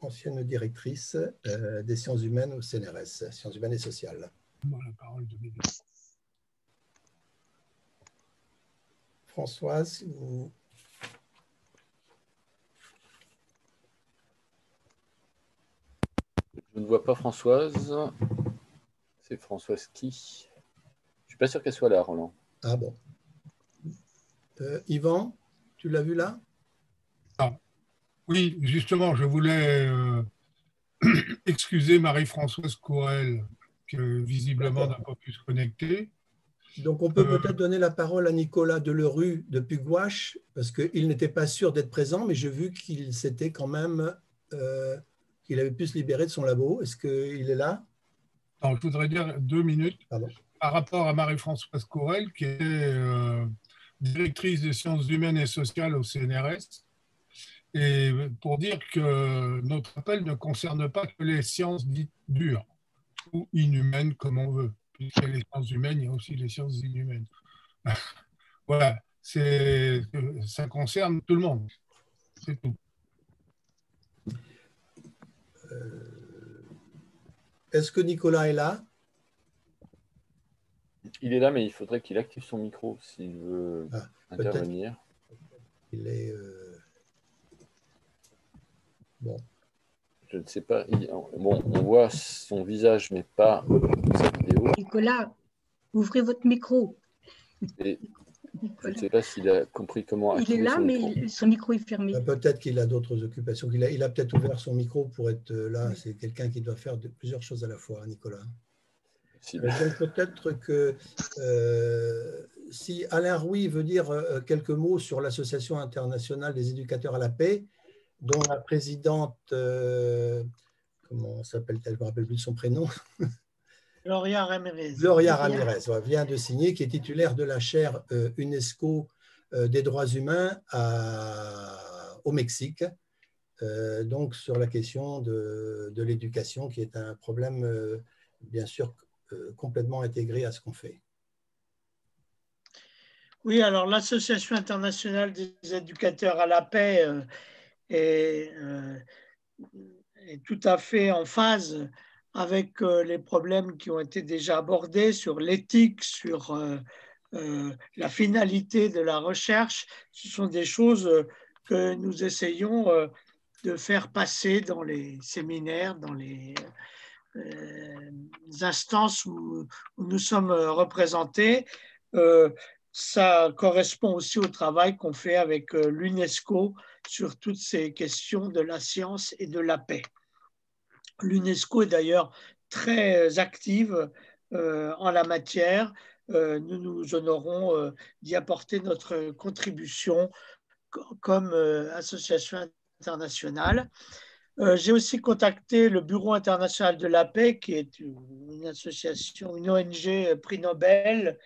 ancienne directrice euh, des sciences humaines au C N R S, sciences humaines et sociales. La parole de Bédé. Françoise, vous... Je ne vois pas Françoise. C'est Françoise qui... Je ne suis pas sûr qu'elle soit là, Roland. Ah bon. Euh, Yvan, tu l'as vu là? Ah, oui, justement, je voulais euh, excuser Marie-Françoise Courel, qui visiblement n'a pas pu se connecter. Donc, on peut euh, peut-être donner la parole à Nicolas Delerue de Pugwash, parce qu'il n'était pas sûr d'être présent, mais j'ai vu qu'il s'était quand même, euh, qu'il avait pu se libérer de son labo. Est-ce qu'il est là? Non, je voudrais dire deux minutes. Pardon. Par rapport à Marie-Françoise Courel, qui est euh, directrice des sciences humaines et sociales au C N R S, et pour dire que notre appel ne concerne pas que les sciences dites dures ou inhumaines, comme on veut. Puisqu'il y a les sciences humaines, il y a aussi les sciences inhumaines. Voilà, c'est, ça concerne tout le monde. C'est tout. Euh, est-ce que Nicolas est là ? Il est là, mais il faudrait qu'il active son micro s'il veut ah, intervenir. Il est. Euh... Bon. Je ne sais pas. Il... Bon, on voit son visage, mais pas sa vidéo. Nicolas, ouvrez votre micro. Et Nicolas. Je ne sais pas s'il a compris comment... Il est là, son mais micro. Son micro est fermé. Peut-être qu'il a d'autres occupations. Il a, il a peut-être ouvert son micro pour être là. C'est quelqu'un qui doit faire de, plusieurs choses à la fois, hein, Nicolas. Peut-être que euh, si Alain Rouy veut dire euh, quelques mots sur l'Association internationale des éducateurs à la paix, dont la présidente... Euh, comment s'appelle-t-elle? Je ne me rappelle plus de son prénom. Gloria Ramirez. Gloria Ramirez ouais, vient de signer, qui est titulaire de la chaire euh, UNESCO euh, des droits humains à, au Mexique, euh, donc sur la question de, de l'éducation, qui est un problème, euh, bien sûr, euh, complètement intégré à ce qu'on fait. Oui, alors l'Association internationale des éducateurs à la paix euh, est, euh, est tout à fait en phase avec les problèmes qui ont été déjà abordés sur l'éthique, sur euh, euh, la finalité de la recherche. Ce sont des choses que nous essayons euh, de faire passer dans les séminaires, dans les euh, instances où, où nous sommes représentés. Euh, ça correspond aussi au travail qu'on fait avec euh, l'UNESCO sur toutes ces questions de la science et de la paix. L'UNESCO est d'ailleurs très active euh, en la matière. Euh, nous nous honorons euh, d'y apporter notre contribution comme euh, association internationale. Euh, j'ai aussi contacté le Bureau international de la paix, qui est une association, une O N G prix Nobel,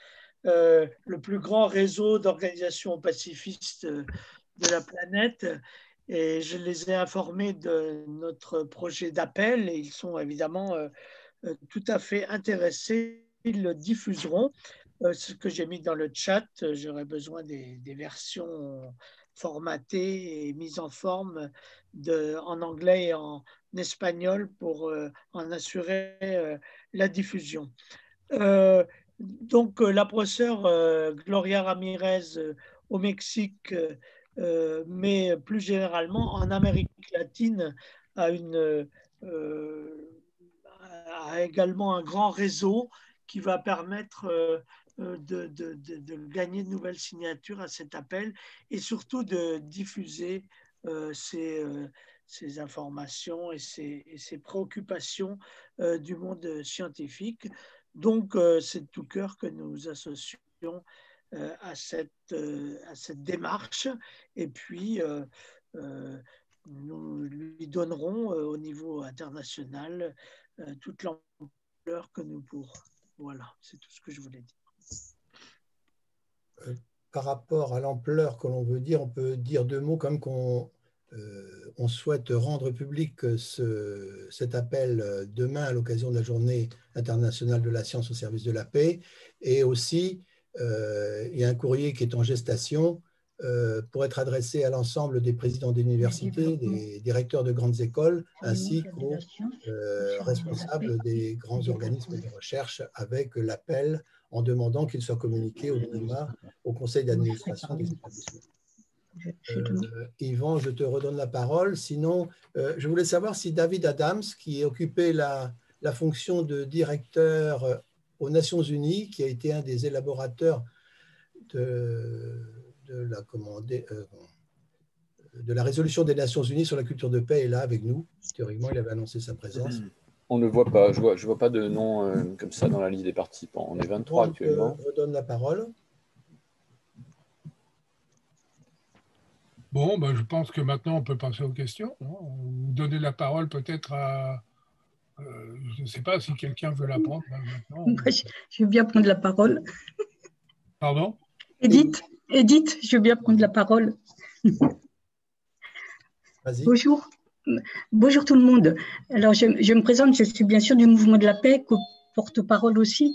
euh, le plus grand réseau d'organisations pacifistes de la planète. Et je les ai informés de notre projet d'appel et ils sont évidemment euh, tout à fait intéressés. Ils le diffuseront. Euh, ce que j'ai mis dans le chat, j'aurai besoin des, des versions formatées et mises en forme de, en anglais et en espagnol pour euh, en assurer euh, la diffusion. Euh, donc euh, la professeure euh, Gloria Ramirez euh, au Mexique euh, Euh, mais plus généralement en Amérique latine a, une, euh, a également un grand réseau qui va permettre euh, de, de, de, de gagner de nouvelles signatures à cet appel et surtout de diffuser euh, ces, euh, ces informations et ces, et ces préoccupations euh, du monde scientifique. Donc euh, c'est de tout cœur que nous associons à cette, à cette démarche et puis euh, euh, nous lui donnerons euh, au niveau international euh, toute l'ampleur que nous pourrons. Voilà, c'est tout ce que je voulais dire. Par rapport à l'ampleur que l'on veut dire, on peut dire deux mots comme qu'on euh, on souhaite rendre public ce, cet appel demain à l'occasion de la Journée internationale de la science au service de la paix et aussi Euh, il y a un courrier qui est en gestation euh, pour être adressé à l'ensemble des présidents d'universités, des directeurs de grandes écoles, ainsi qu'aux euh, responsables des grands organismes de recherche, avec l'appel en demandant qu'il soit communiqué au minimum au conseil d'administration des établissements. Euh, Yvan, je te redonne la parole. Sinon, euh, je voulais savoir si David Adams, qui occupait la, la fonction de directeur aux Nations Unies, qui a été un des élaborateurs de, de, la, comment, de, euh, de la résolution des Nations Unies sur la culture de paix, est là avec nous. Théoriquement, il avait annoncé sa présence. On ne voit pas, je ne vois, je vois pas de nom euh, comme ça dans la liste des participants. On est vingt-trois donc, actuellement. Je redonne la parole. Bon, ben, je pense que maintenant, on peut passer aux questions. Vous donnez la parole peut-être à... Euh, je ne sais pas si quelqu'un veut la prendre hein, maintenant. Moi, je, je veux bien prendre la parole. Pardon? Edith, Edith, je veux bien prendre la parole. Vas-y. Bonjour. Bonjour tout le monde. Alors, je, je me présente, je suis bien sûr du Mouvement de la Paix, porte-parole aussi,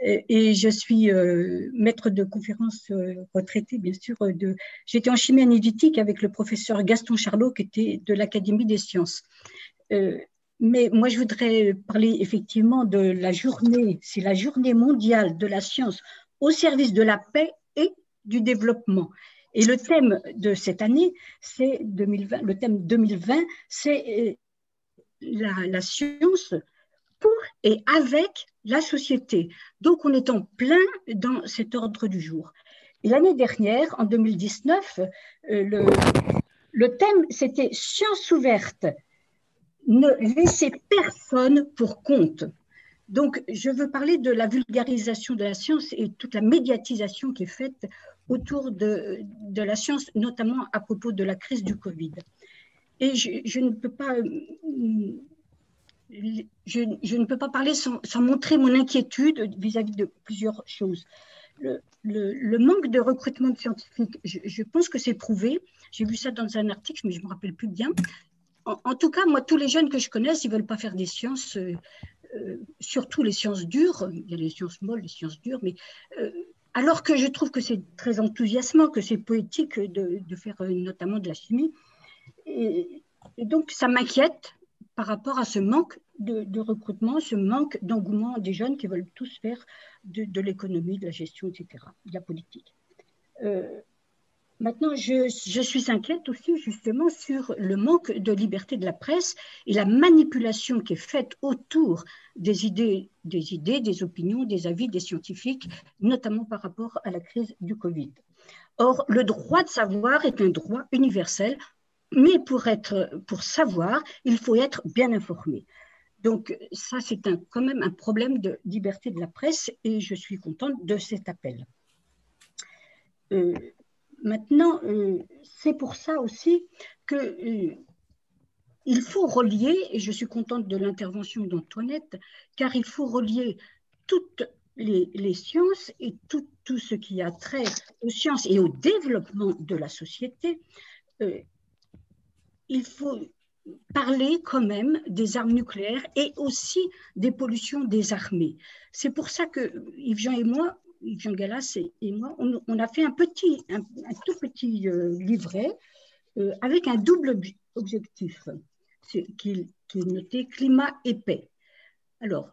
et, et je suis euh, maître de conférence euh, retraité, bien sûr. De... J'étais en chimie analytique avec le professeur Gaston Charlot, qui était de l'Académie des sciences. Euh, Mais moi, je voudrais parler effectivement de la journée, c'est la journée mondiale de la science au service de la paix et du développement. Et le thème de cette année, c'est deux mille vingt, le thème deux mille vingt, c'est la, la science pour et avec la société. Donc, on est en plein dans cet ordre du jour. Et l'année dernière, en deux mille dix-neuf, euh, le, le thème, c'était « Sciences ouvertes, ne laissez personne pour compte ». Donc, je veux parler de la vulgarisation de la science et toute la médiatisation qui est faite autour de, de la science, notamment à propos de la crise du Covid. Et je, je ne peux pas... Je, je ne peux pas parler sans, sans montrer mon inquiétude vis-à-vis de plusieurs choses. Le, le, le manque de recrutement de scientifiques, je, je pense que c'est prouvé. J'ai vu ça dans un article, mais je ne me rappelle plus bien. En, en tout cas, moi, tous les jeunes que je connais, ils ne veulent pas faire des sciences, euh, euh, surtout les sciences dures. Il y a les sciences molles, les sciences dures, mais... Euh, alors que je trouve que c'est très enthousiasmant, que c'est poétique de, de faire euh, notamment de la chimie. Et, et donc, ça m'inquiète par rapport à ce manque de, de recrutement, ce manque d'engouement des jeunes qui veulent tous faire de, de l'économie, de la gestion, et cetera, de la politique. Euh, maintenant, je, je suis inquiète aussi justement sur le manque de liberté de la presse et la manipulation qui est faite autour des idées, des idées, des opinions, des avis des scientifiques, notamment par rapport à la crise du Covid. Or, le droit de savoir est un droit universel. Mais pour, être, pour savoir, il faut être bien informé. Donc ça, c'est quand même un problème de liberté de la presse et je suis contente de cet appel. Euh, maintenant, euh, c'est pour ça aussi qu'il euh, faut relier, et je suis contente de l'intervention d'Antoinette, car il faut relier toutes les, les sciences et tout, tout ce qui a trait aux sciences et au développement de la société. euh, Il faut parler quand même des armes nucléaires et aussi des pollutions des armées. C'est pour ça que Yves-Jean et moi, Yves-Jean Gallas et, et moi, on, on a fait un, petit, un, un tout petit euh, livret euh, avec un double objectif qui, qui est noté « Climat et paix ». Alors,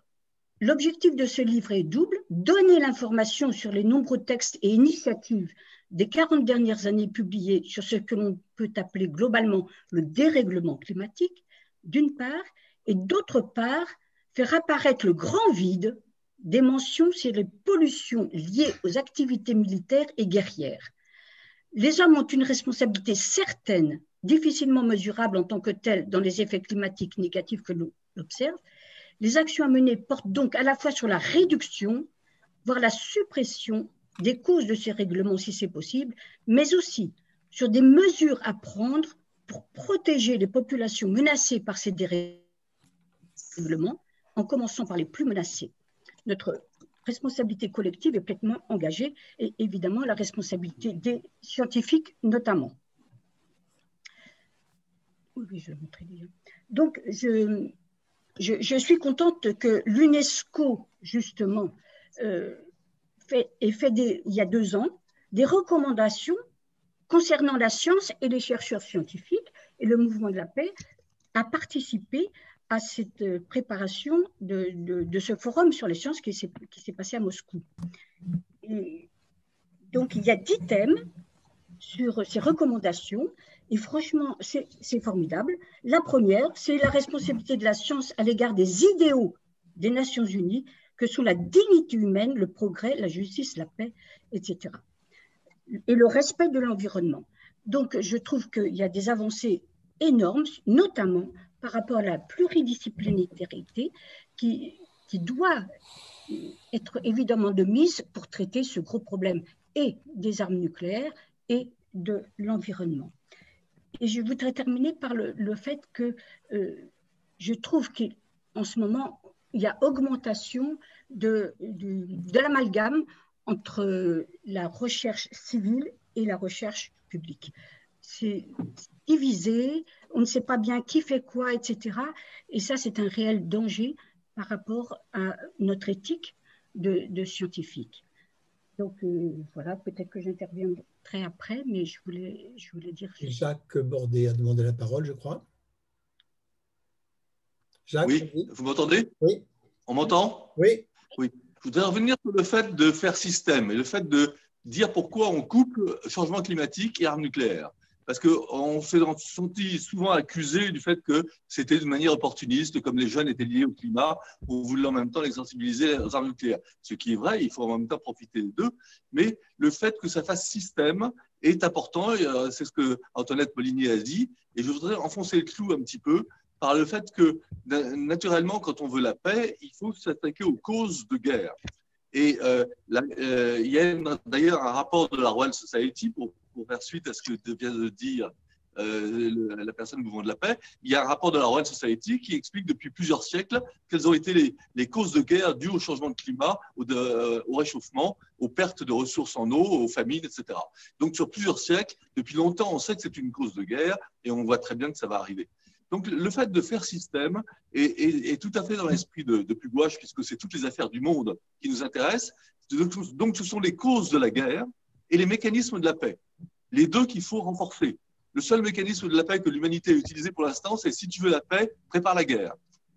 l'objectif de ce livret est double, donner l'information sur les nombreux textes et initiatives des quarante dernières années publiées sur ce que l'on peut appeler globalement le dérèglement climatique, d'une part, et d'autre part, faire apparaître le grand vide des mentions sur les pollutions liées aux activités militaires et guerrières. Les hommes ont une responsabilité certaine, difficilement mesurable en tant que telle dans les effets climatiques négatifs que l'on observe. Les actions à mener portent donc à la fois sur la réduction, voire la suppression des causes de ces règlements si c'est possible, mais aussi sur des mesures à prendre pour protéger les populations menacées par ces dérèglements, en commençant par les plus menacées. Notre responsabilité collective est pleinement engagée, et évidemment la responsabilité des scientifiques notamment. Oui, je le montrais déjà. Donc, je, je, je suis contente que l'UNESCO, justement, euh, et fait des, il y a deux ans, des recommandations concernant la science et les chercheurs scientifiques, et le Mouvement de la Paix a participé à cette préparation de, de, de ce forum sur les sciences qui s'est passé à Moscou. Et donc, il y a dix thèmes sur ces recommandations, et franchement, c'est formidable. La première, c'est la responsabilité de la science à l'égard des idéaux des Nations Unies, que sous la dignité humaine, le progrès, la justice, la paix, et cetera. Et le respect de l'environnement. Donc, je trouve qu'il y a des avancées énormes, notamment par rapport à la pluridisciplinarité qui, qui doit être évidemment de mise pour traiter ce gros problème et des armes nucléaires et de l'environnement. Et je voudrais terminer par le, le fait que euh, je trouve qu'en ce moment, il y a augmentation de, de, de l'amalgame entre la recherche civile et la recherche publique. C'est divisé, on ne sait pas bien qui fait quoi, et cetera. Et ça, c'est un réel danger par rapport à notre éthique de, de scientifique. Donc, euh, voilà, peut-être que j'interviendrai après, mais je voulais, je voulais dire… Jacques Bordet a demandé la parole, je crois. Jacques, oui, vous m'entendez? Oui. On m'entend? Oui. Oui. Je voudrais revenir sur le fait de faire système et le fait de dire pourquoi on couple changement climatique et armes nucléaires. parce qu'on s'est senti souvent accusé du fait que c'était de manière opportuniste, comme les jeunes étaient liés au climat, on voulait en même temps les sensibiliser aux armes nucléaires. Ce qui est vrai, il faut en même temps profiter des deux, mais le fait que ça fasse système est important, c'est ce que Antoinette Molinier a dit, et je voudrais enfoncer le clou un petit peu par le fait que, naturellement, quand on veut la paix, il faut s'attaquer aux causes de guerre. Et euh, là, euh, il y a d'ailleurs un rapport de la Royal Society, pour, pour faire suite à ce que vient de dire euh, le, la personne du Mouvement de la Paix, il y a un rapport de la Royal Society qui explique depuis plusieurs siècles quelles ont été les, les causes de guerre dues au changement de climat, au, de, euh, au réchauffement, aux pertes de ressources en eau, aux famines, et cetera. Donc sur plusieurs siècles, depuis longtemps, on sait que c'est une cause de guerre et on voit très bien que ça va arriver. Donc, le fait de faire système est, est, est tout à fait dans l'esprit de, de Pugwash, puisque c'est toutes les affaires du monde qui nous intéressent. Donc, ce sont les causes de la guerre et les mécanismes de la paix. Les deux qu'il faut renforcer. Le seul mécanisme de la paix que l'humanité a utilisé pour l'instant, c'est si tu veux la paix, prépare la guerre.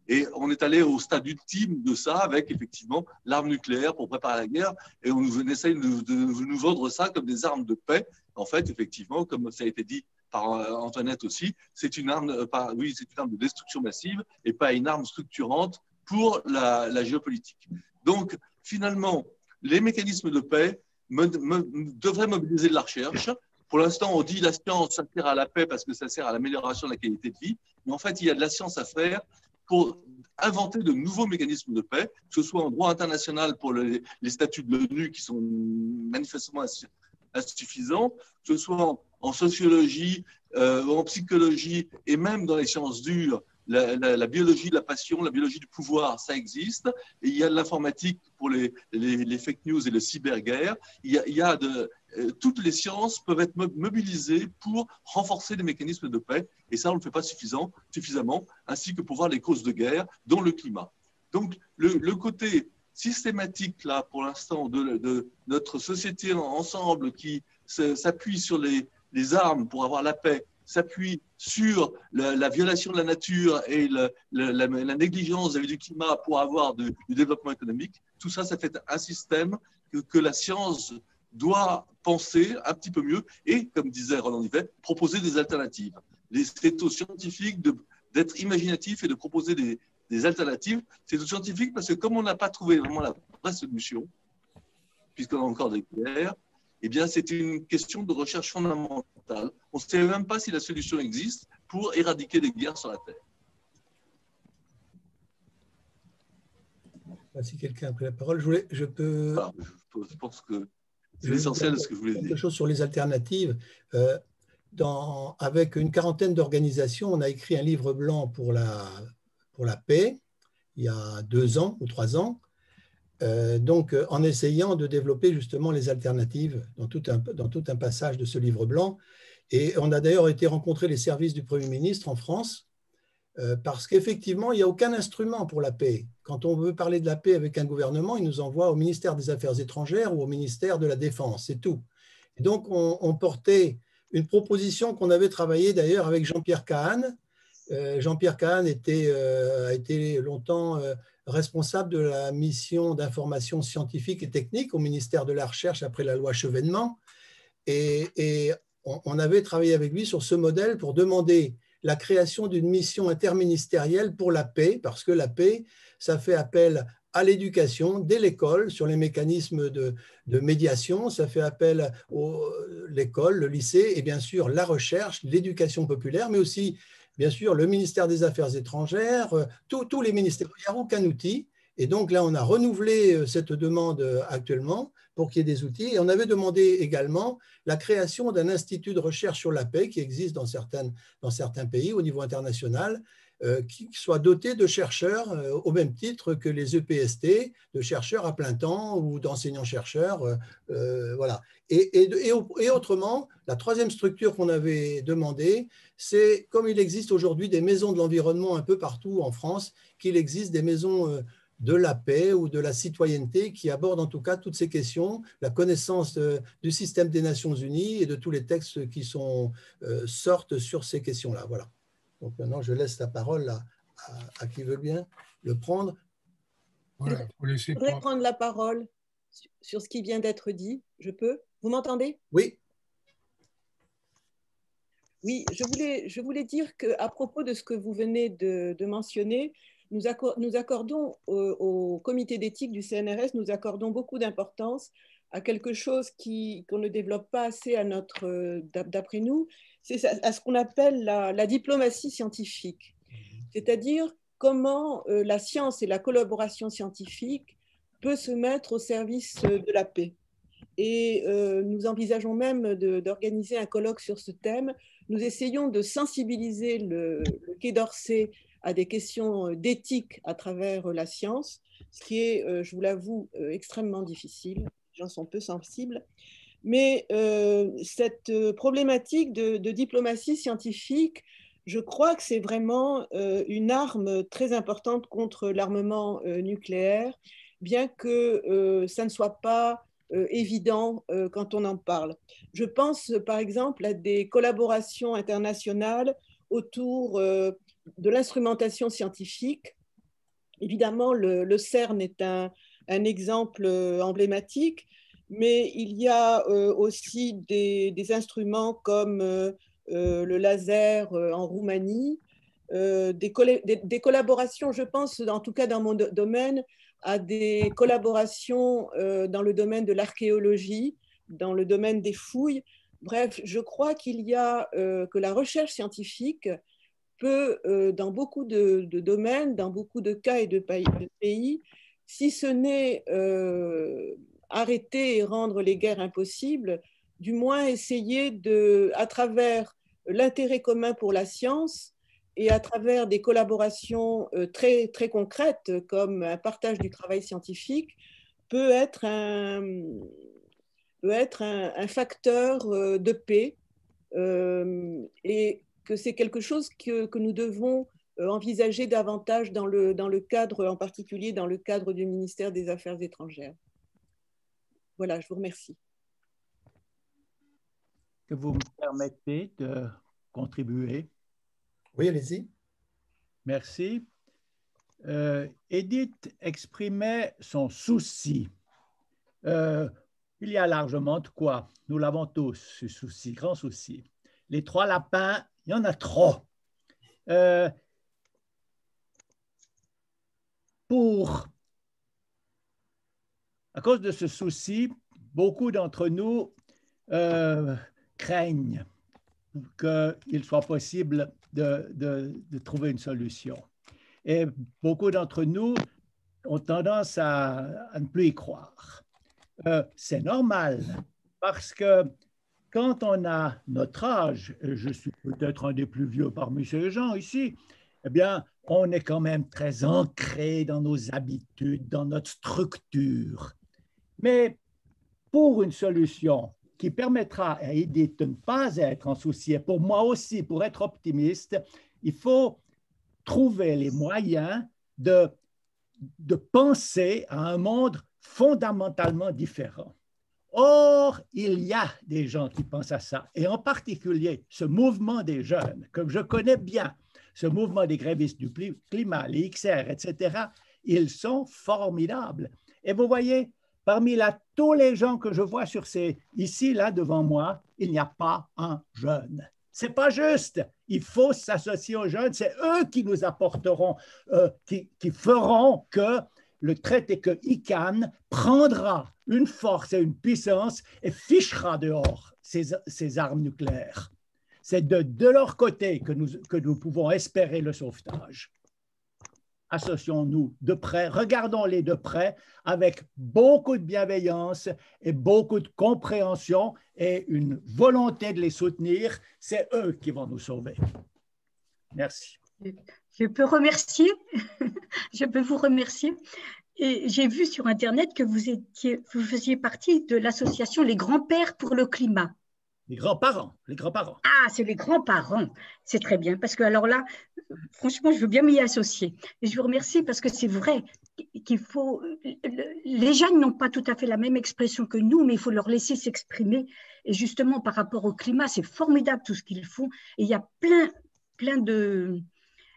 Et on est allé au stade ultime de ça avec, effectivement, l'arme nucléaire pour préparer la guerre. Et on, on essaye de, de nous vendre ça comme des armes de paix. En fait, effectivement, comme ça a été dit par Antoinette aussi, c'est une arme, par, oui, c'est une arme de destruction massive et pas une arme structurante pour la, la géopolitique. Donc, finalement, les mécanismes de paix me, me, devraient mobiliser de la recherche. Pour l'instant, on dit la science, ça sert à la paix parce que ça sert à l'amélioration de la qualité de vie. Mais en fait, il y a de la science à faire pour inventer de nouveaux mécanismes de paix, que ce soit en droit international pour les, les statuts de l'ONU qui sont manifestement insuffisants, que ce soit en en sociologie, euh, en psychologie et même dans les sciences dures, la, la, la biologie de la passion, la biologie du pouvoir, ça existe. Et il y a de l'informatique pour les, les, les fake news et les cyberguerres. Il y a, il y a de, euh, toutes les sciences peuvent être mobilisées pour renforcer les mécanismes de paix. Et ça, on ne le fait pas suffisant, suffisamment, ainsi que pour voir les causes de guerre, dont le climat. Donc, le, le côté systématique, là, pour l'instant, de, de notre société ensemble qui s'appuie sur les les armes pour avoir la paix s'appuient sur la, la violation de la nature et la, la, la, la négligence du climat pour avoir de, du développement économique, tout ça, ça fait un système que, que la science doit penser un petit peu mieux et, comme disait Roland Nivet, proposer des alternatives. C'est aux scientifiques d'être imaginatifs et de proposer des, des alternatives. C'est aux scientifiques parce que comme on n'a pas trouvé vraiment la vraie solution, puisqu'on a encore des guerres, eh bien, c'est une question de recherche fondamentale. On ne sait même pas si la solution existe pour éradiquer les guerres sur la Terre. Si quelqu'un a pris la parole, je, voulais, je peux... Ah, je pense que c'est l'essentiel de ce que je voulais dire. Quelque chose sur les alternatives. Euh, dans, avec une quarantaine d'organisations, on a écrit un livre blanc pour la, pour la paix, il y a deux ans ou trois ans. Euh, donc, euh, en essayant de développer justement les alternatives dans tout, un, dans tout un passage de ce livre blanc. Et on a d'ailleurs été rencontrer les services du Premier ministre en France, euh, parce qu'effectivement, il n'y a aucun instrument pour la paix. Quand on veut parler de la paix avec un gouvernement, il nous envoie au ministère des Affaires étrangères ou au ministère de la Défense, c'est tout. Et donc, on, on portait une proposition qu'on avait travaillée d'ailleurs avec Jean-Pierre Kahn. Euh, Jean-Pierre Kahn était, euh, a été longtemps... Euh, responsable de la mission d'information scientifique et technique au ministère de la Recherche après la loi Chevènement. Et, et on, on avait travaillé avec lui sur ce modèle pour demander la création d'une mission interministérielle pour la paix, parce que la paix, ça fait appel à l'éducation dès l'école sur les mécanismes de, de médiation, ça fait appel à l'école, le lycée, et bien sûr la recherche, l'éducation populaire, mais aussi bien sûr, le ministère des Affaires étrangères, tous les ministères, il n'y a aucun outil. Et donc là, on a renouvelé cette demande actuellement pour qu'il y ait des outils. Et on avait demandé également la création d'un institut de recherche sur la paix qui existe dans, certaines, dans certains pays au niveau international, euh, qui soit doté de chercheurs euh, au même titre que les E P S T, de chercheurs à plein temps ou d'enseignants-chercheurs. Euh, euh, voilà. Et, et, et, et autrement, la troisième structure qu'on avait demandée, c'est comme il existe aujourd'hui des maisons de l'environnement un peu partout en France, qu'il existe des maisons... Euh, de la paix ou de la citoyenneté qui aborde en tout cas toutes ces questions, la connaissance de, du système des Nations Unies et de tous les textes qui sont, euh, sortent sur ces questions-là. Voilà. Donc maintenant, je laisse la parole à, à, à qui veut bien le prendre. Voilà, vous laissez prendre. Je voudrais prendre la parole sur ce qui vient d'être dit. Je peux? Vous m'entendez? Oui. Oui, je voulais, je voulais dire qu'à propos de ce que vous venez de, de mentionner, nous, accor nous accordons au, au comité d'éthique du C N R S, nous accordons beaucoup d'importance à quelque chose qui, qu'on ne développe pas assez à notre, d'après nous, c'est à, à ce qu'on appelle la, la diplomatie scientifique, c'est-à-dire comment euh, la science et la collaboration scientifique peut se mettre au service de la paix. Et euh, nous envisageons même d'organiser un colloque sur ce thème. Nous essayons de sensibiliser le, le Quai d'Orsay à des questions d'éthique à travers la science, ce qui est, euh, je vous l'avoue, euh, extrêmement difficile. Les gens sont peu sensibles. Mais euh, cette problématique de, de diplomatie scientifique, je crois que c'est vraiment euh, une arme très importante contre l'armement euh, nucléaire, bien que euh, ça ne soit pas Euh, évident euh, quand on en parle. Je pense euh, par exemple à des collaborations internationales autour euh, de l'instrumentation scientifique. Évidemment, le, le CERN est un, un exemple euh, emblématique, mais il y a euh, aussi des, des instruments comme euh, euh, le laser euh, en Roumanie, euh, des, des, des collaborations, je pense, en tout cas dans mon do- domaine, à des collaborations dans le domaine de l'archéologie, dans le domaine des fouilles. Bref, je crois qu'il y a que la recherche scientifique peut, dans beaucoup de, de domaines, dans beaucoup de cas et de pays, si ce n'est euh, arrêter et rendre les guerres impossibles, du moins essayer de, à travers l'intérêt commun pour la science, et à travers des collaborations très, très concrètes, comme un partage du travail scientifique, peut être un, peut être un, un facteur de paix, euh, et que c'est quelque chose que, que nous devons envisager davantage dans le, dans le cadre, en particulier dans le cadre du ministère des Affaires étrangères. Voilà, je vous remercie. Que vous me permettez de contribuer? Oui, allez-y. Merci. Euh, Edith exprimait son souci. Euh, il y a largement de quoi. Nous l'avons tous, ce souci, grand souci. Les trois lapins, il y en a trop. Euh, pour, à cause de ce souci, beaucoup d'entre nous euh, craignent qu'il soit possible de, de, de trouver une solution. Et beaucoup d'entre nous ont tendance à, à ne plus y croire. Euh, c'est normal, parce que quand on a notre âge, et je suis peut-être un des plus vieux parmi ces gens ici, eh bien, on est quand même très ancré dans nos habitudes, dans notre structure. Mais pour une solution qui permettra à Edith de ne pas être en souci, et pour moi aussi, pour être optimiste, il faut trouver les moyens de, de penser à un monde fondamentalement différent. Or, il y a des gens qui pensent à ça, et en particulier ce mouvement des jeunes, que je connais bien, ce mouvement des grévistes du climat, les X R, et cetera, ils sont formidables. Et vous voyez, parmi là, tous les gens que je vois sur ces, ici, là, devant moi, il n'y a pas un jeune. Ce n'est pas juste. Il faut s'associer aux jeunes. C'est eux qui nous apporteront, euh, qui, qui feront que le traité, que I C A N prendra une force et une puissance et fichera dehors ces, ces armes nucléaires. C'est de, de leur côté que nous, que nous pouvons espérer le sauvetage. Associons-nous de près, regardons-les de près avec beaucoup de bienveillance et beaucoup de compréhension et une volonté de les soutenir. C'est eux qui vont nous sauver. Merci. Je peux remercier, je peux vous remercier. Et j'ai vu sur Internet que vous, étiez, vous faisiez partie de l'association Les Grands-Pères pour le Climat. Les grands-parents, les grands-parents. Ah, c'est les grands-parents, c'est très bien, parce que alors là, franchement, je veux bien m'y associer. Et je vous remercie parce que c'est vrai qu'il faut… Les jeunes n'ont pas tout à fait la même expression que nous, mais il faut leur laisser s'exprimer. Et justement, par rapport au climat, c'est formidable tout ce qu'ils font. Et il y a plein, plein de…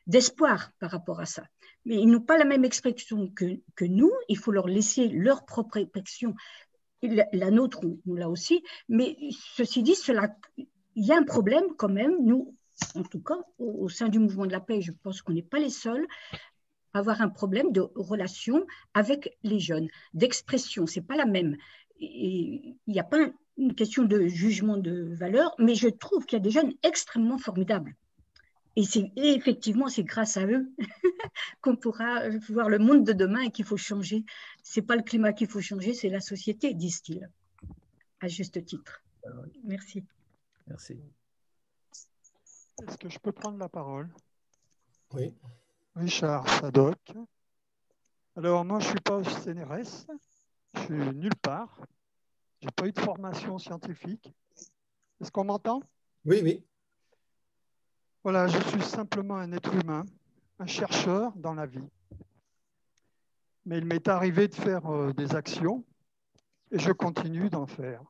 d'espoir par rapport à ça. Mais ils n'ont pas la même expression que, que nous, il faut leur laisser leur propre expression. La nôtre, on l'a aussi, mais ceci dit, cela il y a un problème quand même, nous, en tout cas, au, au sein du mouvement de la paix, je pense qu'on n'est pas les seuls à avoir un problème de relation avec les jeunes, d'expression, c'est pas la même. Et il n'y a pas un, une question de jugement de valeur, mais je trouve qu'il y a des jeunes extrêmement formidables. Et, et effectivement, c'est grâce à eux qu'on pourra voir le monde de demain et qu'il faut changer. Ce n'est pas le climat qu'il faut changer, c'est la société, disent-ils, à juste titre. Merci. Merci. Est-ce que je peux prendre la parole? Oui. Richard Sadoc. Alors, moi, je ne suis pas au C N R S, je suis nulle part. Je n'ai pas eu de formation scientifique. Est-ce qu'on m'entend? Oui, oui. Voilà, je suis simplement un être humain, un chercheur dans la vie. Mais il m'est arrivé de faire des actions et je continue d'en faire.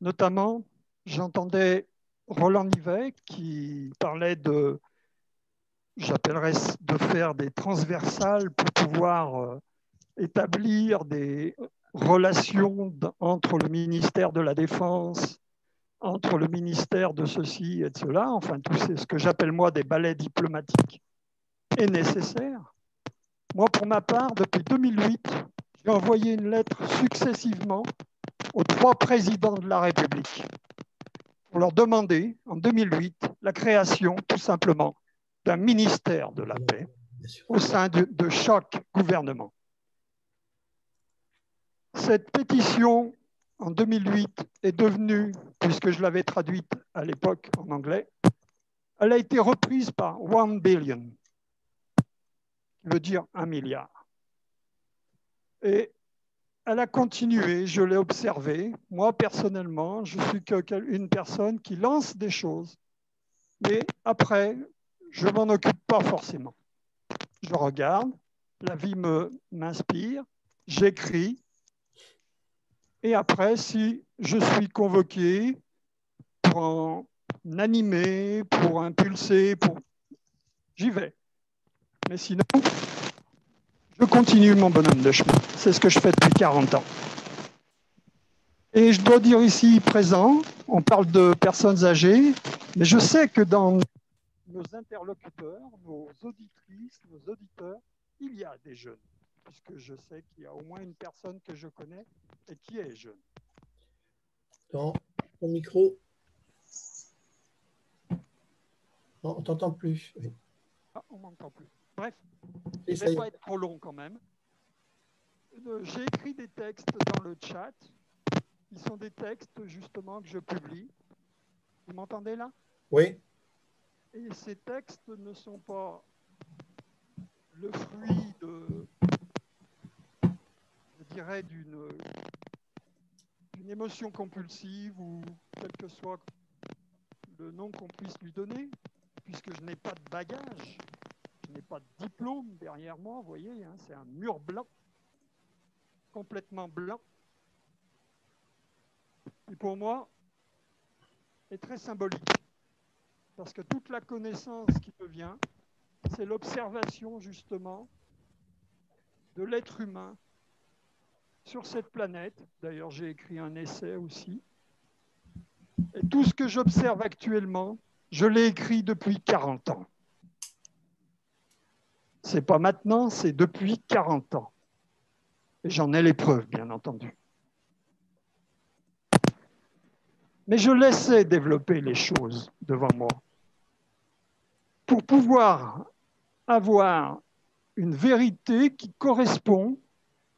Notamment, j'entendais Roland Nivet qui parlait de, j'appellerais de faire des transversales pour pouvoir établir des relations entre le ministère de la Défense, entre le ministère de ceci et de cela, enfin tout ce que j'appelle moi des balais diplomatiques, est nécessaire. Moi, pour ma part, depuis deux mille huit, j'ai envoyé une lettre successivement aux trois présidents de la République pour leur demander, en deux mille huit, la création, tout simplement, d'un ministère de la paix au sein de, de chaque gouvernement. Cette pétition, en deux mille huit, est devenue, puisque je l'avais traduite à l'époque en anglais, elle a été reprise par One Billion, qui veut dire un milliard. Et elle a continué, je l'ai observée. Moi, personnellement, je suis qu'une personne qui lance des choses, mais après, je ne m'en occupe pas forcément. Je regarde, la vie m'inspire, j'écris. Et après, si je suis convoqué pour en animer, pour impulser, pour... j'y vais. Mais sinon, je continue mon bonhomme de chemin. C'est ce que je fais depuis quarante ans. Et je dois dire ici, présent, on parle de personnes âgées, mais je sais que dans nos interlocuteurs, nos auditrices, nos auditeurs, il y a des jeunes. Puisque je sais qu'il y a au moins une personne que je connais et qui est jeune. Attends, ton micro. Non, on t'entend plus. Oui. Ah, on m'entend plus. Bref, et je ne vais pas être trop long quand même. J'ai écrit des textes dans le chat. Ils sont des textes justement que je publie. Vous m'entendez là? Oui. Et ces textes ne sont pas le fruit de... je dirais d'une émotion compulsive ou quel que soit le nom qu'on puisse lui donner, puisque je n'ai pas de bagage, je n'ai pas de diplôme derrière moi, vous voyez, hein, c'est un mur blanc, complètement blanc, et pour moi, est très symbolique, parce que toute la connaissance qui me vient, c'est l'observation justement de l'être humain sur cette planète. D'ailleurs, j'ai écrit un essai aussi. Et tout ce que j'observe actuellement, je l'ai écrit depuis quarante ans. C'est pas maintenant, c'est depuis quarante ans. Et j'en ai les preuves, bien entendu. Mais je laissais développer les choses devant moi. Pour pouvoir avoir une vérité qui correspond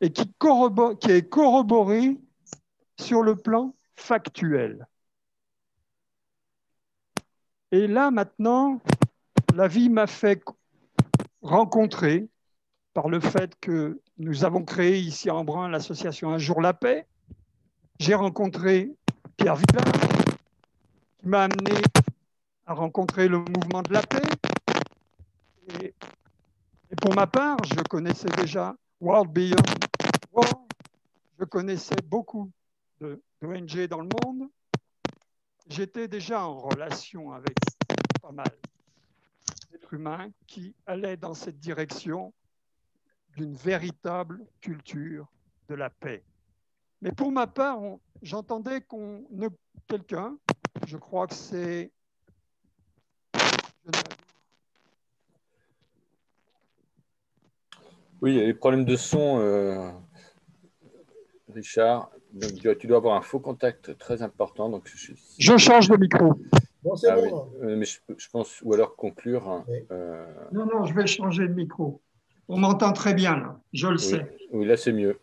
et qui, corrobore, qui est corroborée sur le plan factuel. Et là, maintenant, la vie m'a fait rencontrer, par le fait que nous avons créé ici à Embrun l'association Un jour la paix, j'ai rencontré Pierre Villard, qui m'a amené à rencontrer le mouvement de la paix. Et, et pour ma part, je connaissais déjà World Beyond War, je connaissais beaucoup d'O N G dans le monde. J'étais déjà en relation avec pas mal d'êtres humains qui allaient dans cette direction d'une véritable culture de la paix. Mais pour ma part, j'entendais qu'on, quelqu'un, je crois que c'est... Oui, il y a les problèmes de son, euh, Richard. Donc, tu dois avoir un faux contact très important. Donc je... je change de micro. Bon, c'est ah, bon. Oui. Mais je, je pense, ou alors conclure. Hein, oui. euh... Non, non, je vais changer de micro. On m'entend très bien, là. Je le oui. sais. Oui, là, c'est mieux.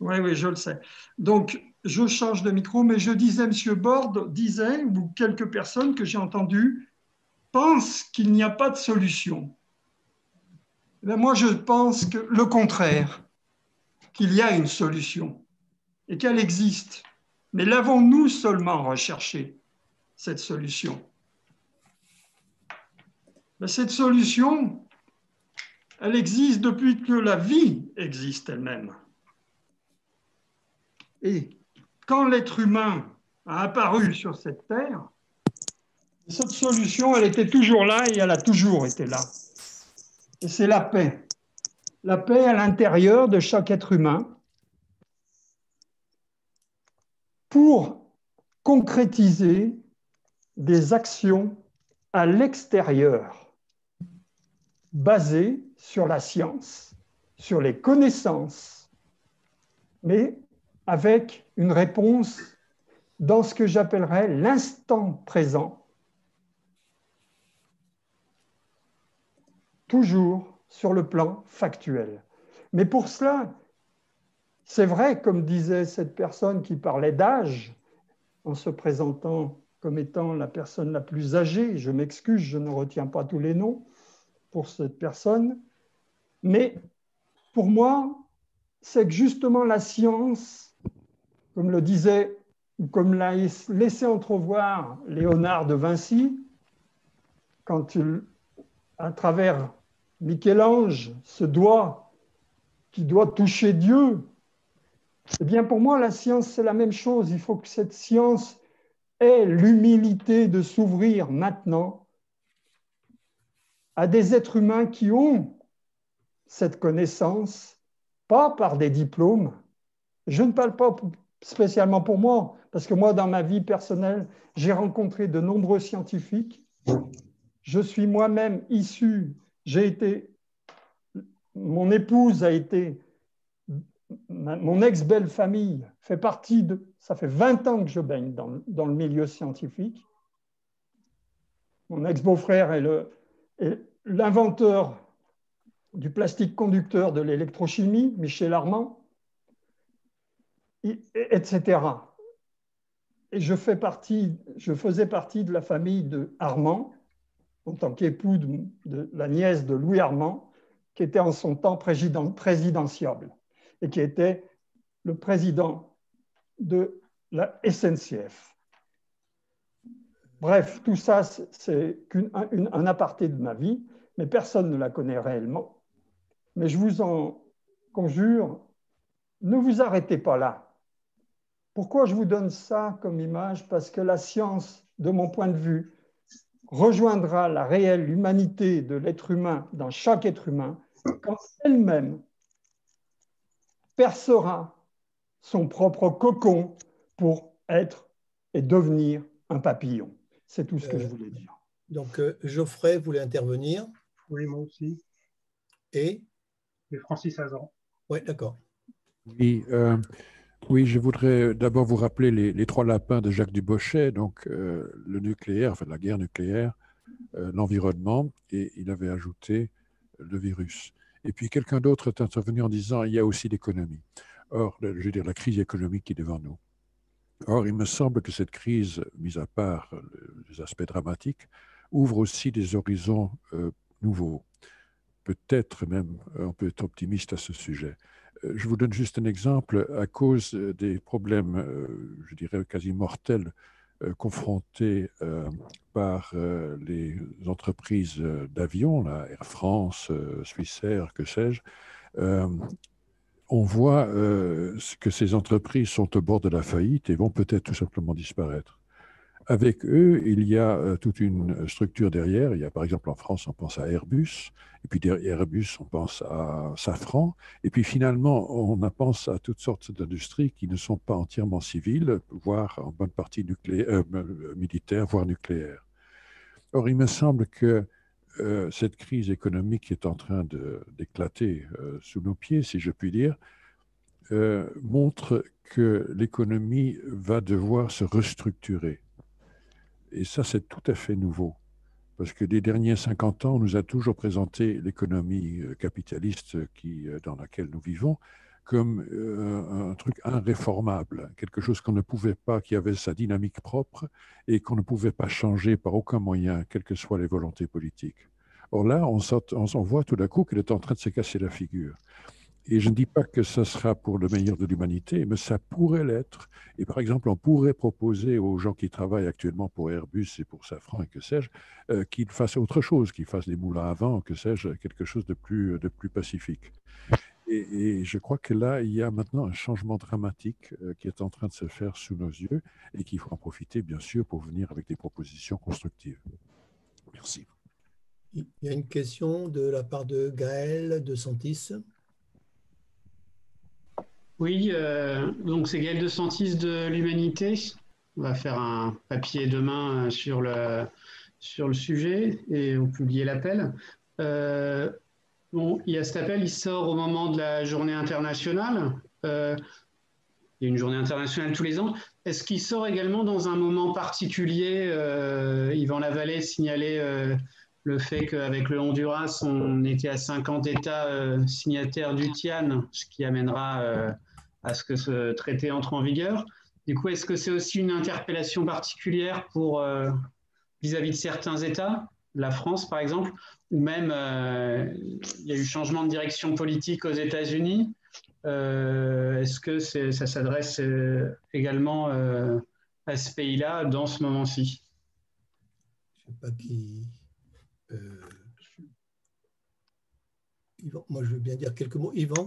Oui, oui, je le sais. Donc, je change de micro, mais je disais, M. Bordet disait, ou quelques personnes que j'ai entendues, pensent qu'il n'y a pas de solution. Bien, moi, je pense que le contraire, qu'il y a une solution et qu'elle existe. Mais l'avons-nous seulement recherchée, cette solution? Mais cette solution, elle existe depuis que la vie existe elle-même. Et quand l'être humain a apparu sur cette terre, cette solution, elle était toujours là et elle a toujours été là. Et c'est la paix. La paix à l'intérieur de chaque être humain pour concrétiser des actions à l'extérieur, basées sur la science, sur les connaissances, mais avec une réponse dans ce que j'appellerais l'instant présent, toujours sur le plan factuel. Mais pour cela, c'est vrai, comme disait cette personne qui parlait d'âge, en se présentant comme étant la personne la plus âgée, je m'excuse, je ne retiens pas tous les noms pour cette personne, mais pour moi, c'est que justement la science, comme le disait, ou comme l'a laissé entrevoir Léonard de Vinci, quand il, à travers Michel-Ange, ce doigt qui doit toucher Dieu, eh bien pour moi, la science, c'est la même chose. Il faut que cette science ait l'humilité de s'ouvrir maintenant à des êtres humains qui ont cette connaissance, pas par des diplômes. Je ne parle pas spécialement pour moi, parce que moi, dans ma vie personnelle, j'ai rencontré de nombreux scientifiques. Je suis moi-même issu, j'ai été, mon épouse a été, mon ex-belle-famille fait partie de, ça fait vingt ans que je baigne dans, dans le milieu scientifique. Mon ex-beau-frère est le, est l'inventeur du plastique conducteur de l'électrochimie, Michel Armand, et cetera. Et je, fais partie, je faisais partie de la famille de Armand, en tant qu'époux de, de la nièce de Louis Armand, qui était en son temps présidentiable et qui était le président de la S N C F. Bref, tout ça, c'est un, un aparté de ma vie, mais personne ne la connaît réellement. Mais je vous en conjure, ne vous arrêtez pas là. Pourquoi je vous donne ça comme image? Parce que la science, de mon point de vue, rejoindra la réelle humanité de l'être humain dans chaque être humain quand elle-même percera son propre cocon pour être et devenir un papillon. C'est tout ce que euh, je voulais dire. Donc, euh, Geoffrey voulait intervenir. Oui, moi aussi. Et, et Francis Hazan. Oui, d'accord. Oui, euh, oui, je voudrais d'abord vous rappeler les, les trois lapins de Jacques Dubochet, donc euh, le nucléaire, enfin la guerre nucléaire, euh, l'environnement, et il avait ajouté le virus. Et puis quelqu'un d'autre est intervenu en disant il y a aussi l'économie. Or, je veux dire, la crise économique qui est devant nous. Or, il me semble que cette crise, mis à part les aspects dramatiques, ouvre aussi des horizons euh, nouveaux. Peut-être même, on peut être optimiste à ce sujet. Je vous donne juste un exemple. À cause des problèmes, je dirais, quasi mortels confrontés par les entreprises d'avions, Air France, Swissair, que sais-je, on voit que ces entreprises sont au bord de la faillite et vont peut-être tout simplement disparaître. Avec eux, il y a euh, toute une structure derrière. Il y a, par exemple, en France, on pense à Airbus, et puis derrière Airbus, on pense à Safran, et puis finalement, on pense à toutes sortes d'industries qui ne sont pas entièrement civiles, voire en bonne partie nucléaire, euh, militaire, voire nucléaire. Or, il me semble que euh, cette crise économique qui est en train d'éclater euh, sous nos pieds, si je puis dire, euh, montre que l'économie va devoir se restructurer. Et ça, c'est tout à fait nouveau, parce que les derniers cinquante ans, on nous a toujours présenté l'économie capitaliste qui, dans laquelle nous vivons comme euh, un truc irréformable, quelque chose qu'on ne pouvait pas, qui avait sa dynamique propre et qu'on ne pouvait pas changer par aucun moyen, quelles que soient les volontés politiques. Or là, on, sort, on, on voit tout d'un coup qu'elle est en train de se casser la figure. Et je ne dis pas que ça sera pour le meilleur de l'humanité, mais ça pourrait l'être. Et par exemple, on pourrait proposer aux gens qui travaillent actuellement pour Airbus et pour Safran et que sais-je, euh, qu'ils fassent autre chose, qu'ils fassent des moulins à vent, que sais-je, quelque chose de plus, de plus pacifique. Et, et je crois que là, il y a maintenant un changement dramatique euh, qui est en train de se faire sous nos yeux et qu'il faut en profiter, bien sûr, pour venir avec des propositions constructives. Merci. Il y a une question de la part de Gaëlle de Santis. Oui, euh, donc c'est Gaëlle de Santis de l'Humanité. On va faire un papier demain sur le, sur le sujet et on publie l'appel. Euh, bon, il y a cet appel, il sort au moment de la journée internationale. Euh, il y a une journée internationale tous les ans. Est-ce qu'il sort également dans un moment particulier? euh, Ivan Lavallée signalait euh, le fait qu'avec le Honduras, on était à cinquante États euh, signataires du Tian, ce qui amènera euh, à ce que ce traité entre en vigueur. Du coup, est-ce que c'est aussi une interpellation particulière pour euh, vis-à-vis de certains États, la France par exemple, ou même euh, il y a eu changement de direction politique aux États-Unis. Euh, est-ce que c'est, ça s'adresse euh, également euh, à ce pays-là dans ce moment-ci? Je ne sais pas qui... Euh... Yvan, moi, je veux bien dire quelques mots. Yvan?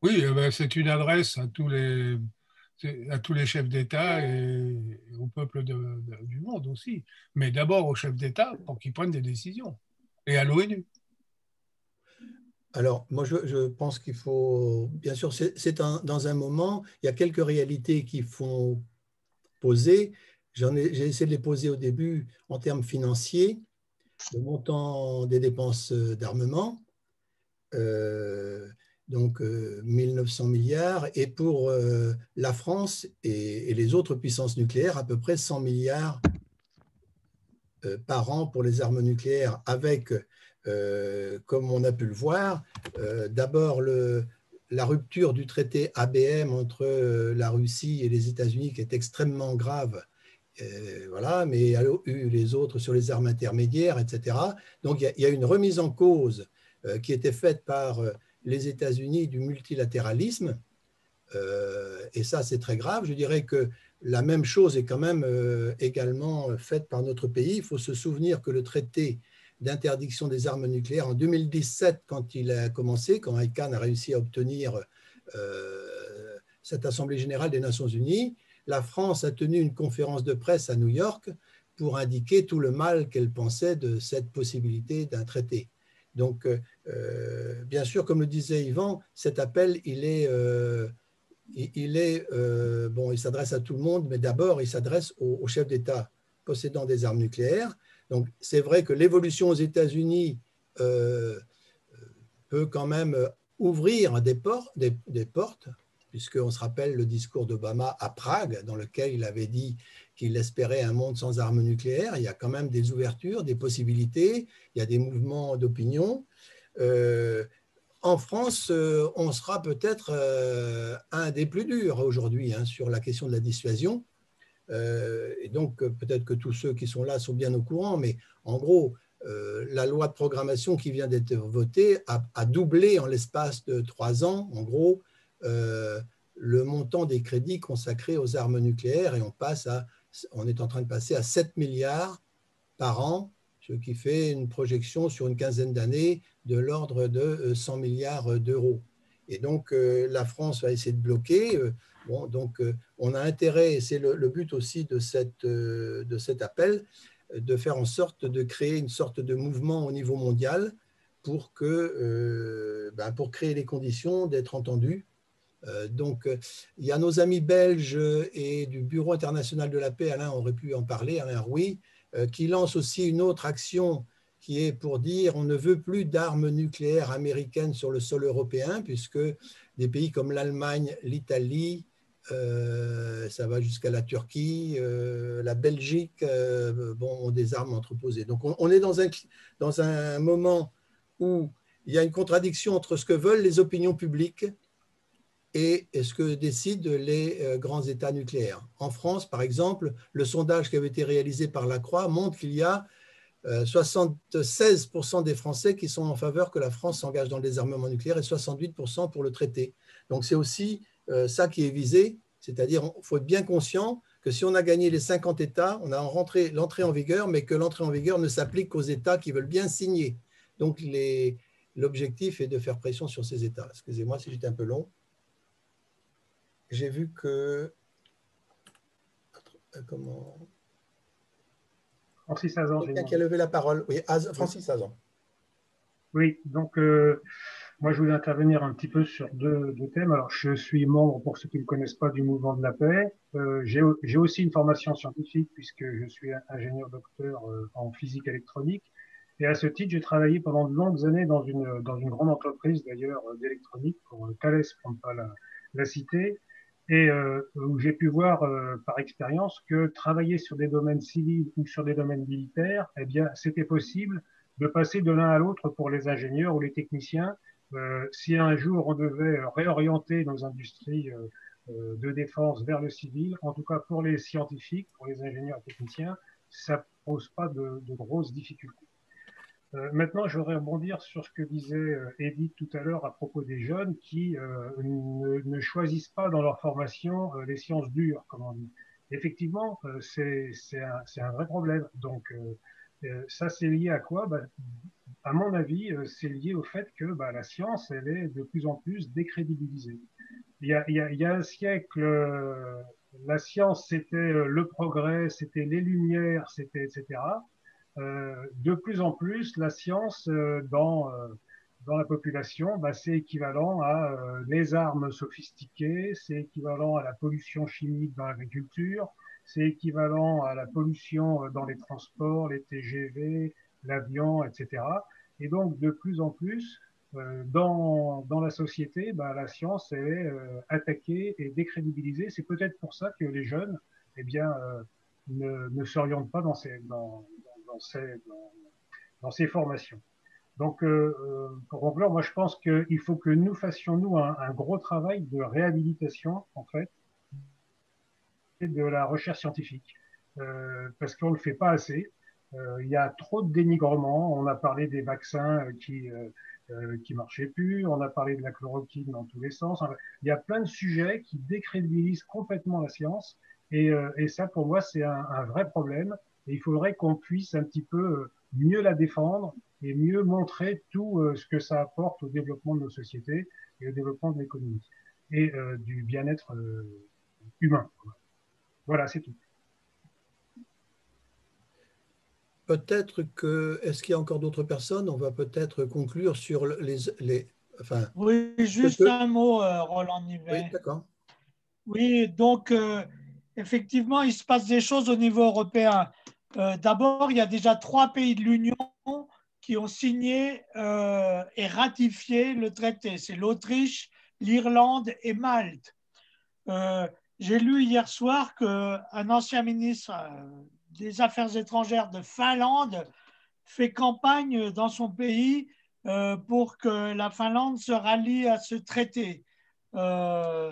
Oui, eh ben, c'est une adresse à tous les, à tous les chefs d'État et au peuple de, de, du monde aussi. Mais d'abord aux chefs d'État pour qu'ils prennent des décisions et à l'ONU. Alors, moi, je, je pense qu'il faut… Bien sûr, c'est dans un moment, il y a quelques réalités qu'il faut poser. J'en ai, j'ai essayé de les poser au début en termes financiers. Le montant des dépenses d'armement, euh, donc euh, mille neuf cents milliards, et pour euh, la France et, et les autres puissances nucléaires, à peu près cent milliards euh, par an pour les armes nucléaires, avec, euh, comme on a pu le voir, euh, d'abord la rupture du traité A B M entre euh, la Russie et les États-Unis, qui est extrêmement grave. Et voilà, mais il y a eu les autres sur les armes intermédiaires, et cetera. Donc, il y a, il y a une remise en cause euh, qui était faite par euh, les États-Unis du multilatéralisme. Euh, et ça, c'est très grave. Je dirais que la même chose est quand même euh, également faite par notre pays. Il faut se souvenir que le traité d'interdiction des armes nucléaires, en deux mille dix-sept, quand il a commencé, quand I C A N a réussi à obtenir euh, cette Assemblée générale des Nations unies, la France a tenu une conférence de presse à New York pour indiquer tout le mal qu'elle pensait de cette possibilité d'un traité. Donc, euh, bien sûr, comme le disait Yvan, cet appel, il est, euh, il est euh, bon, il s'adresse à tout le monde, mais d'abord, il s'adresse aux, aux chefs d'État possédant des armes nucléaires. Donc, c'est vrai que l'évolution aux États-Unis euh, peut quand même ouvrir des, por des, des portes, puisqu'on se rappelle le discours d'Obama à Prague, dans lequel il avait dit qu'il espérait un monde sans armes nucléaires. Il y a quand même des ouvertures, des possibilités, il y a des mouvements d'opinion. Euh, en France, euh, on sera peut-être euh, un des plus durs aujourd'hui hein, sur la question de la dissuasion. Euh, et donc, peut-être que tous ceux qui sont là sont bien au courant, mais en gros, euh, la loi de programmation qui vient d'être votée a, a doublé en l'espace de trois ans, en gros, Euh, le montant des crédits consacrés aux armes nucléaires et on, passe à, on est en train de passer à sept milliards par an, ce qui fait une projection sur une quinzaine d'années de l'ordre de cent milliards d'euros. Et donc, euh, la France va essayer de bloquer. Euh, bon, donc, euh, on a intérêt, et c'est le, le but aussi de, cette, euh, de cet appel, euh, de faire en sorte de créer une sorte de mouvement au niveau mondial pour, que, euh, ben, pour créer les conditions d'être entendus. Euh, donc, euh, il y a nos amis belges et du Bureau international de la paix, Alain aurait pu en parler, Alain Rouy, euh, qui lance aussi une autre action qui est pour dire on ne veut plus d'armes nucléaires américaines sur le sol européen, puisque des pays comme l'Allemagne, l'Italie, euh, ça va jusqu'à la Turquie, euh, la Belgique, euh, bon, ont des armes entreposées. Donc on, on est dans un, dans un moment où il y a une contradiction entre ce que veulent les opinions publiques et ce que décident les grands États nucléaires. En France, par exemple, le sondage qui avait été réalisé par la Croix montre qu'il y a soixante-seize pour cent des Français qui sont en faveur que la France s'engage dans le désarmement nucléaire et soixante-huit pour cent pour le traité. Donc c'est aussi ça qui est visé, c'est-à-dire qu'il faut être bien conscient que si on a gagné les cinquante États, on a l'entrée en vigueur, mais que l'entrée en vigueur ne s'applique qu'aux États qui veulent bien signer. Donc l'objectif est de faire pression sur ces États. Excusez-moi si j'étais un peu long. J'ai vu que... Comment... Francis Hazan. Quelqu'un qui a levé la parole. Oui, Francis Hazan. Oui, donc euh, moi je voulais intervenir un petit peu sur deux, deux thèmes. Alors je suis membre, pour ceux qui ne le connaissent pas, du Mouvement de la Paix. Euh, J'ai aussi une formation scientifique puisque je suis ingénieur docteur euh, en physique électronique. Et à ce titre, j'ai travaillé pendant de longues années dans une, dans une grande entreprise d'ailleurs d'électronique, pour euh, Thales, pour ne pas la, la citer. Et euh, où j'ai pu voir euh, par expérience que travailler sur des domaines civils ou sur des domaines militaires, eh bien, c'était possible de passer de l'un à l'autre pour les ingénieurs ou les techniciens. Euh, si un jour on devait réorienter nos industries euh, de défense vers le civil, en tout cas pour les scientifiques, pour les ingénieurs et techniciens, ça ne pose pas de, de grosses difficultés. Euh, maintenant, je voudrais rebondir sur ce que disait euh, Edith tout à l'heure à propos des jeunes qui euh, ne, ne choisissent pas dans leur formation euh, les sciences dures, comme on dit. Effectivement, euh, c'est un, un vrai problème. Donc, euh, euh, ça, c'est lié à quoi? Bah, à mon avis, euh, c'est lié au fait que bah, la science, elle est de plus en plus décrédibilisée. Il y a, il y a, il y a un siècle, euh, la science, c'était euh, le progrès, c'était les lumières, c'était et cetera. Euh, de plus en plus, la science euh, dans, euh, dans la population, bah, c'est équivalent à euh, les armes sophistiquées, c'est équivalent à la pollution chimique dans l'agriculture, c'est équivalent à la pollution euh, dans les transports, les T G V, l'avion, et cetera. Et donc, de plus en plus, euh, dans, dans la société, bah, la science est euh, attaquée et décrédibilisée. C'est peut-être pour ça que les jeunes eh bien, euh, ne, ne s'orientent pas dans ces... Dans, Dans ces, dans, dans ces formations. Donc, euh, pour conclure, moi, je pense qu'il faut que nous fassions, nous, un, un gros travail de réhabilitation, en fait, et de la recherche scientifique, euh, parce qu'on ne le fait pas assez. Euh, il y a trop de dénigrement. On a parlé des vaccins qui euh, qui marchaient plus, on a parlé de la chloroquine dans tous les sens. Il y a plein de sujets qui décrédibilisent complètement la science, et, euh, et ça, pour moi, c'est un, un vrai problème. Et il faudrait qu'on puisse un petit peu mieux la défendre et mieux montrer tout ce que ça apporte au développement de nos sociétés et au développement de l'économie et euh, du bien-être euh, humain. Voilà, c'est tout. Peut-être que... Est-ce qu'il y a encore d'autres personnes? On va peut-être conclure sur les... les enfin, oui, juste que... un mot, euh, Roland Nivet. Oui, d'accord. Oui, donc, euh, effectivement, il se passe des choses au niveau européen. Euh, D'abord, il y a déjà trois pays de l'Union qui ont signé euh, et ratifié le traité. C'est l'Autriche, l'Irlande et Malte. Euh, J'ai lu hier soir qu'un ancien ministre des Affaires étrangères de Finlande fait campagne dans son pays euh, pour que la Finlande se rallie à ce traité. Euh,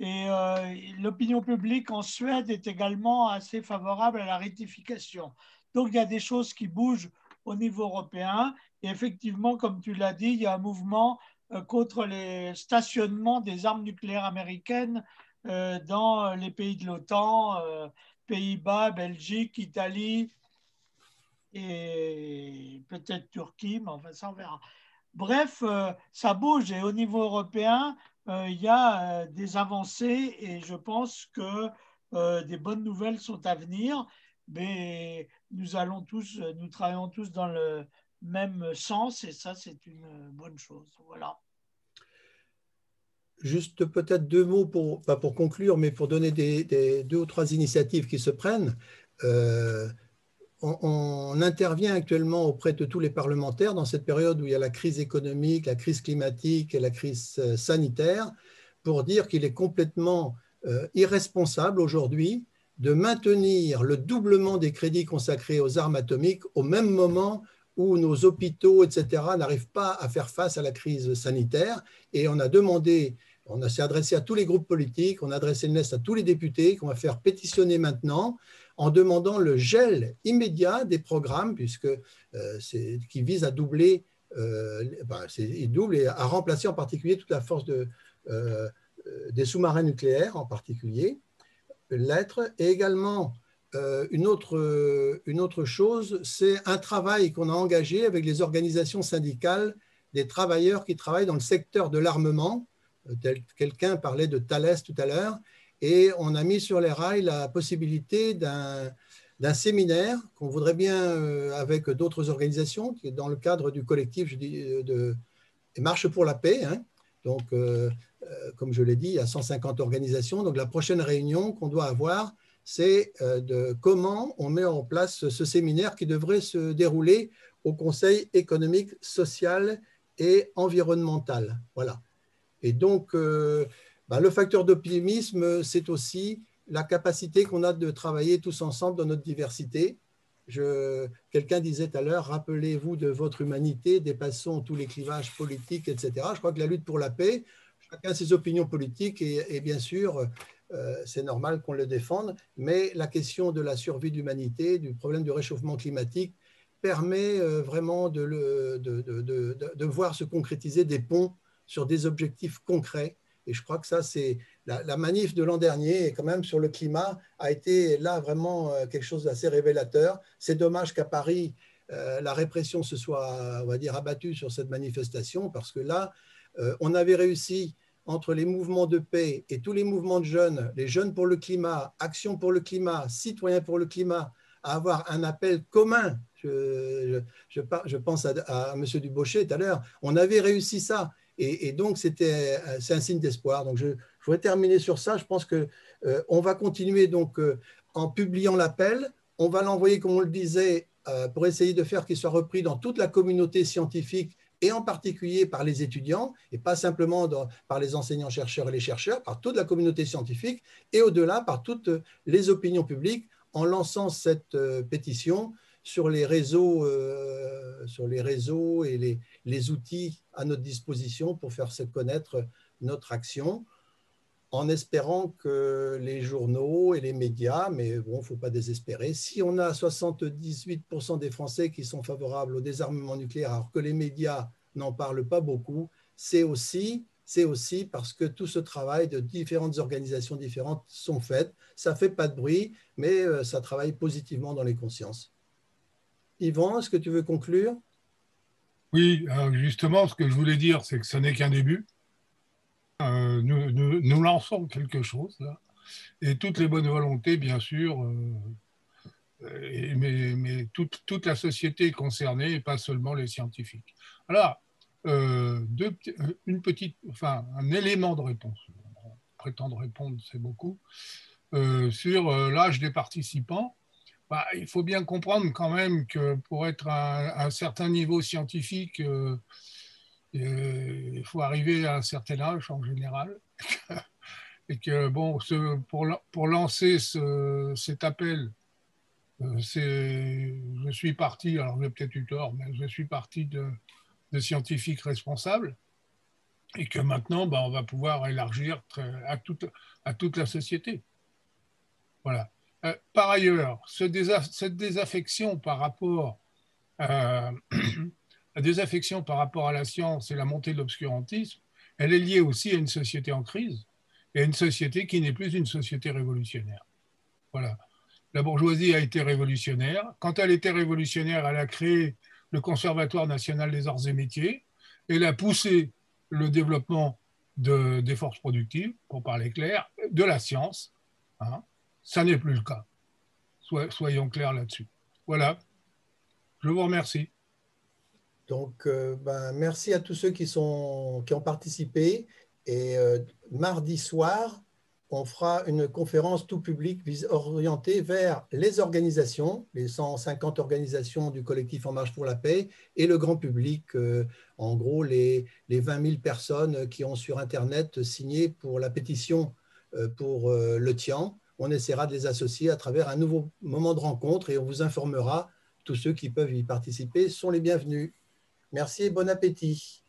Et euh, l'opinion publique en Suède est également assez favorable à la rectification. Donc, il y a des choses qui bougent au niveau européen. Et effectivement, comme tu l'as dit, il y a un mouvement euh, contre les stationnements des armes nucléaires américaines euh, dans les pays de l'OTAN, euh, Pays-Bas, Belgique, Italie et peut-être Turquie, mais enfin, ça on verra. Bref, euh, ça bouge et au niveau européen, euh, il y a euh, des avancées et je pense que euh, des bonnes nouvelles sont à venir. Mais nous allons tous, nous travaillons tous dans le même sens et ça, c'est une bonne chose. Voilà. Juste peut-être deux mots, pour, pas pour conclure, mais pour donner des, des deux ou trois initiatives qui se prennent. Euh, on, on intervient actuellement auprès de tous les parlementaires dans cette période où il y a la crise économique, la crise climatique et la crise sanitaire pour dire qu'il est complètement euh, irresponsable aujourd'hui de maintenir le doublement des crédits consacrés aux armes atomiques au même moment où nos hôpitaux, et cetera, n'arrivent pas à faire face à la crise sanitaire. Et on a demandé, on s'est adressé à tous les groupes politiques, on a adressé une lettre à tous les députés qu'on va faire pétitionner maintenant en demandant le gel immédiat des programmes puisque euh, c'est qui vise à doubler, euh, ben, il double et à remplacer en particulier toute la force de, euh, des sous-marins nucléaires en particulier. Lettre et également euh, une, autre, une autre chose, c'est un travail qu'on a engagé avec les organisations syndicales des travailleurs qui travaillent dans le secteur de l'armement. Quelqu'un parlait de Thales tout à l'heure et on a mis sur les rails la possibilité d'un séminaire qu'on voudrait bien euh, avec d'autres organisations qui est dans le cadre du collectif je dis, de, de Marche pour la paix, hein. Donc euh, comme je l'ai dit, il y a cent cinquante organisations. Donc, la prochaine réunion qu'on doit avoir, c'est de comment on met en place ce séminaire qui devrait se dérouler au Conseil économique, social et environnemental. Voilà. Et donc, euh, bah, le facteur d'optimisme, c'est aussi la capacité qu'on a de travailler tous ensemble dans notre diversité. Quelqu'un disait tout à l'heure, rappelez-vous de votre humanité, dépassons tous les clivages politiques, et cetera. Je crois que la lutte pour la paix, chacun ses opinions politiques et, et bien sûr, euh, c'est normal qu'on le défende, mais la question de la survie de l'humanité, du problème du réchauffement climatique, permet euh, vraiment de, le, de, de, de, de voir se concrétiser des ponts sur des objectifs concrets. Et je crois que ça, c'est la, la manif de l'an dernier, et quand même sur le climat, a été là vraiment quelque chose d'assez révélateur. C'est dommage qu'à Paris, euh, la répression se soit, on va dire, abattue sur cette manifestation, parce que là, Euh, on avait réussi, entre les mouvements de paix et tous les mouvements de jeunes, les jeunes pour le climat, Action pour le climat, Citoyens pour le climat, à avoir un appel commun. Je, je, je, je pense à, à M. Dubochet tout à l'heure. On avait réussi ça. Et, et donc, c'est un signe d'espoir. Donc, je, je voudrais terminer sur ça. Je pense qu'on euh, va continuer donc, euh, en publiant l'appel. On va l'envoyer, comme on le disait, euh, pour essayer de faire qu'il soit repris dans toute la communauté scientifique et en particulier par les étudiants, et pas simplement dans, par les enseignants-chercheurs et les chercheurs, par toute la communauté scientifique, et au-delà, par toutes les opinions publiques, en lançant cette euh, pétition sur les réseaux, euh, sur les réseaux et les, les outils à notre disposition pour faire se connaître notre action, en espérant que les journaux et les médias, mais bon, il ne faut pas désespérer, si on a soixante-dix-huit pour cent des Français qui sont favorables au désarmement nucléaire, alors que les médias n'en parlent pas beaucoup, c'est aussi, c'est aussi parce que tout ce travail de différentes organisations différentes sont faites. Ça ne fait pas de bruit, mais ça travaille positivement dans les consciences. Yvan, est-ce que tu veux conclure? Oui, justement, ce que je voulais dire, c'est que ce n'est qu'un début. Euh, nous, nous, nous lançons quelque chose là, et toutes les bonnes volontés bien sûr, euh, et, mais, mais toute, toute la société est concernée et pas seulement les scientifiques. Alors, euh, deux, une petite, enfin, un élément de réponse, prétendre répondre c'est beaucoup, euh, sur euh, l'âge des participants, bah, il faut bien comprendre quand même que pour être à, à un certain niveau scientifique, euh, il faut arriver à un certain âge en général et que bon, ce, pour, pour lancer ce, cet appel, je suis parti, alors j'ai peut-être eu tort, mais je suis parti de, de scientifiques responsables et que maintenant ben, on va pouvoir élargir à toute, à toute la société. Voilà. Par ailleurs, ce désaff, cette désaffection par rapport à... La désaffection par rapport à la science et la montée de l'obscurantisme, elle est liée aussi à une société en crise et à une société qui n'est plus une société révolutionnaire. Voilà. La bourgeoisie a été révolutionnaire. Quand elle était révolutionnaire, elle a créé le Conservatoire national des arts et métiers. elle a poussé le développement de, des forces productives, pour parler clair, de la science. Hein. Ça n'est plus le cas. Soyons clairs là-dessus. Voilà. Je vous remercie. Donc, euh, ben, merci à tous ceux qui, sont, qui ont participé. Et euh, mardi soir, on fera une conférence tout public orientée vers les organisations, les cent cinquante organisations du collectif En Marche pour la Paix et le grand public, euh, en gros les, les vingt mille personnes qui ont sur Internet signé pour la pétition euh, pour euh, le Tian. On essaiera de les associer à travers un nouveau moment de rencontre et on vous informera. Tous ceux qui peuvent y participer sont les bienvenus. Merci et bon appétit.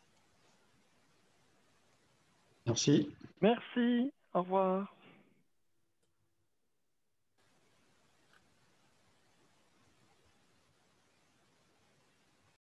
Merci. Merci. Au revoir.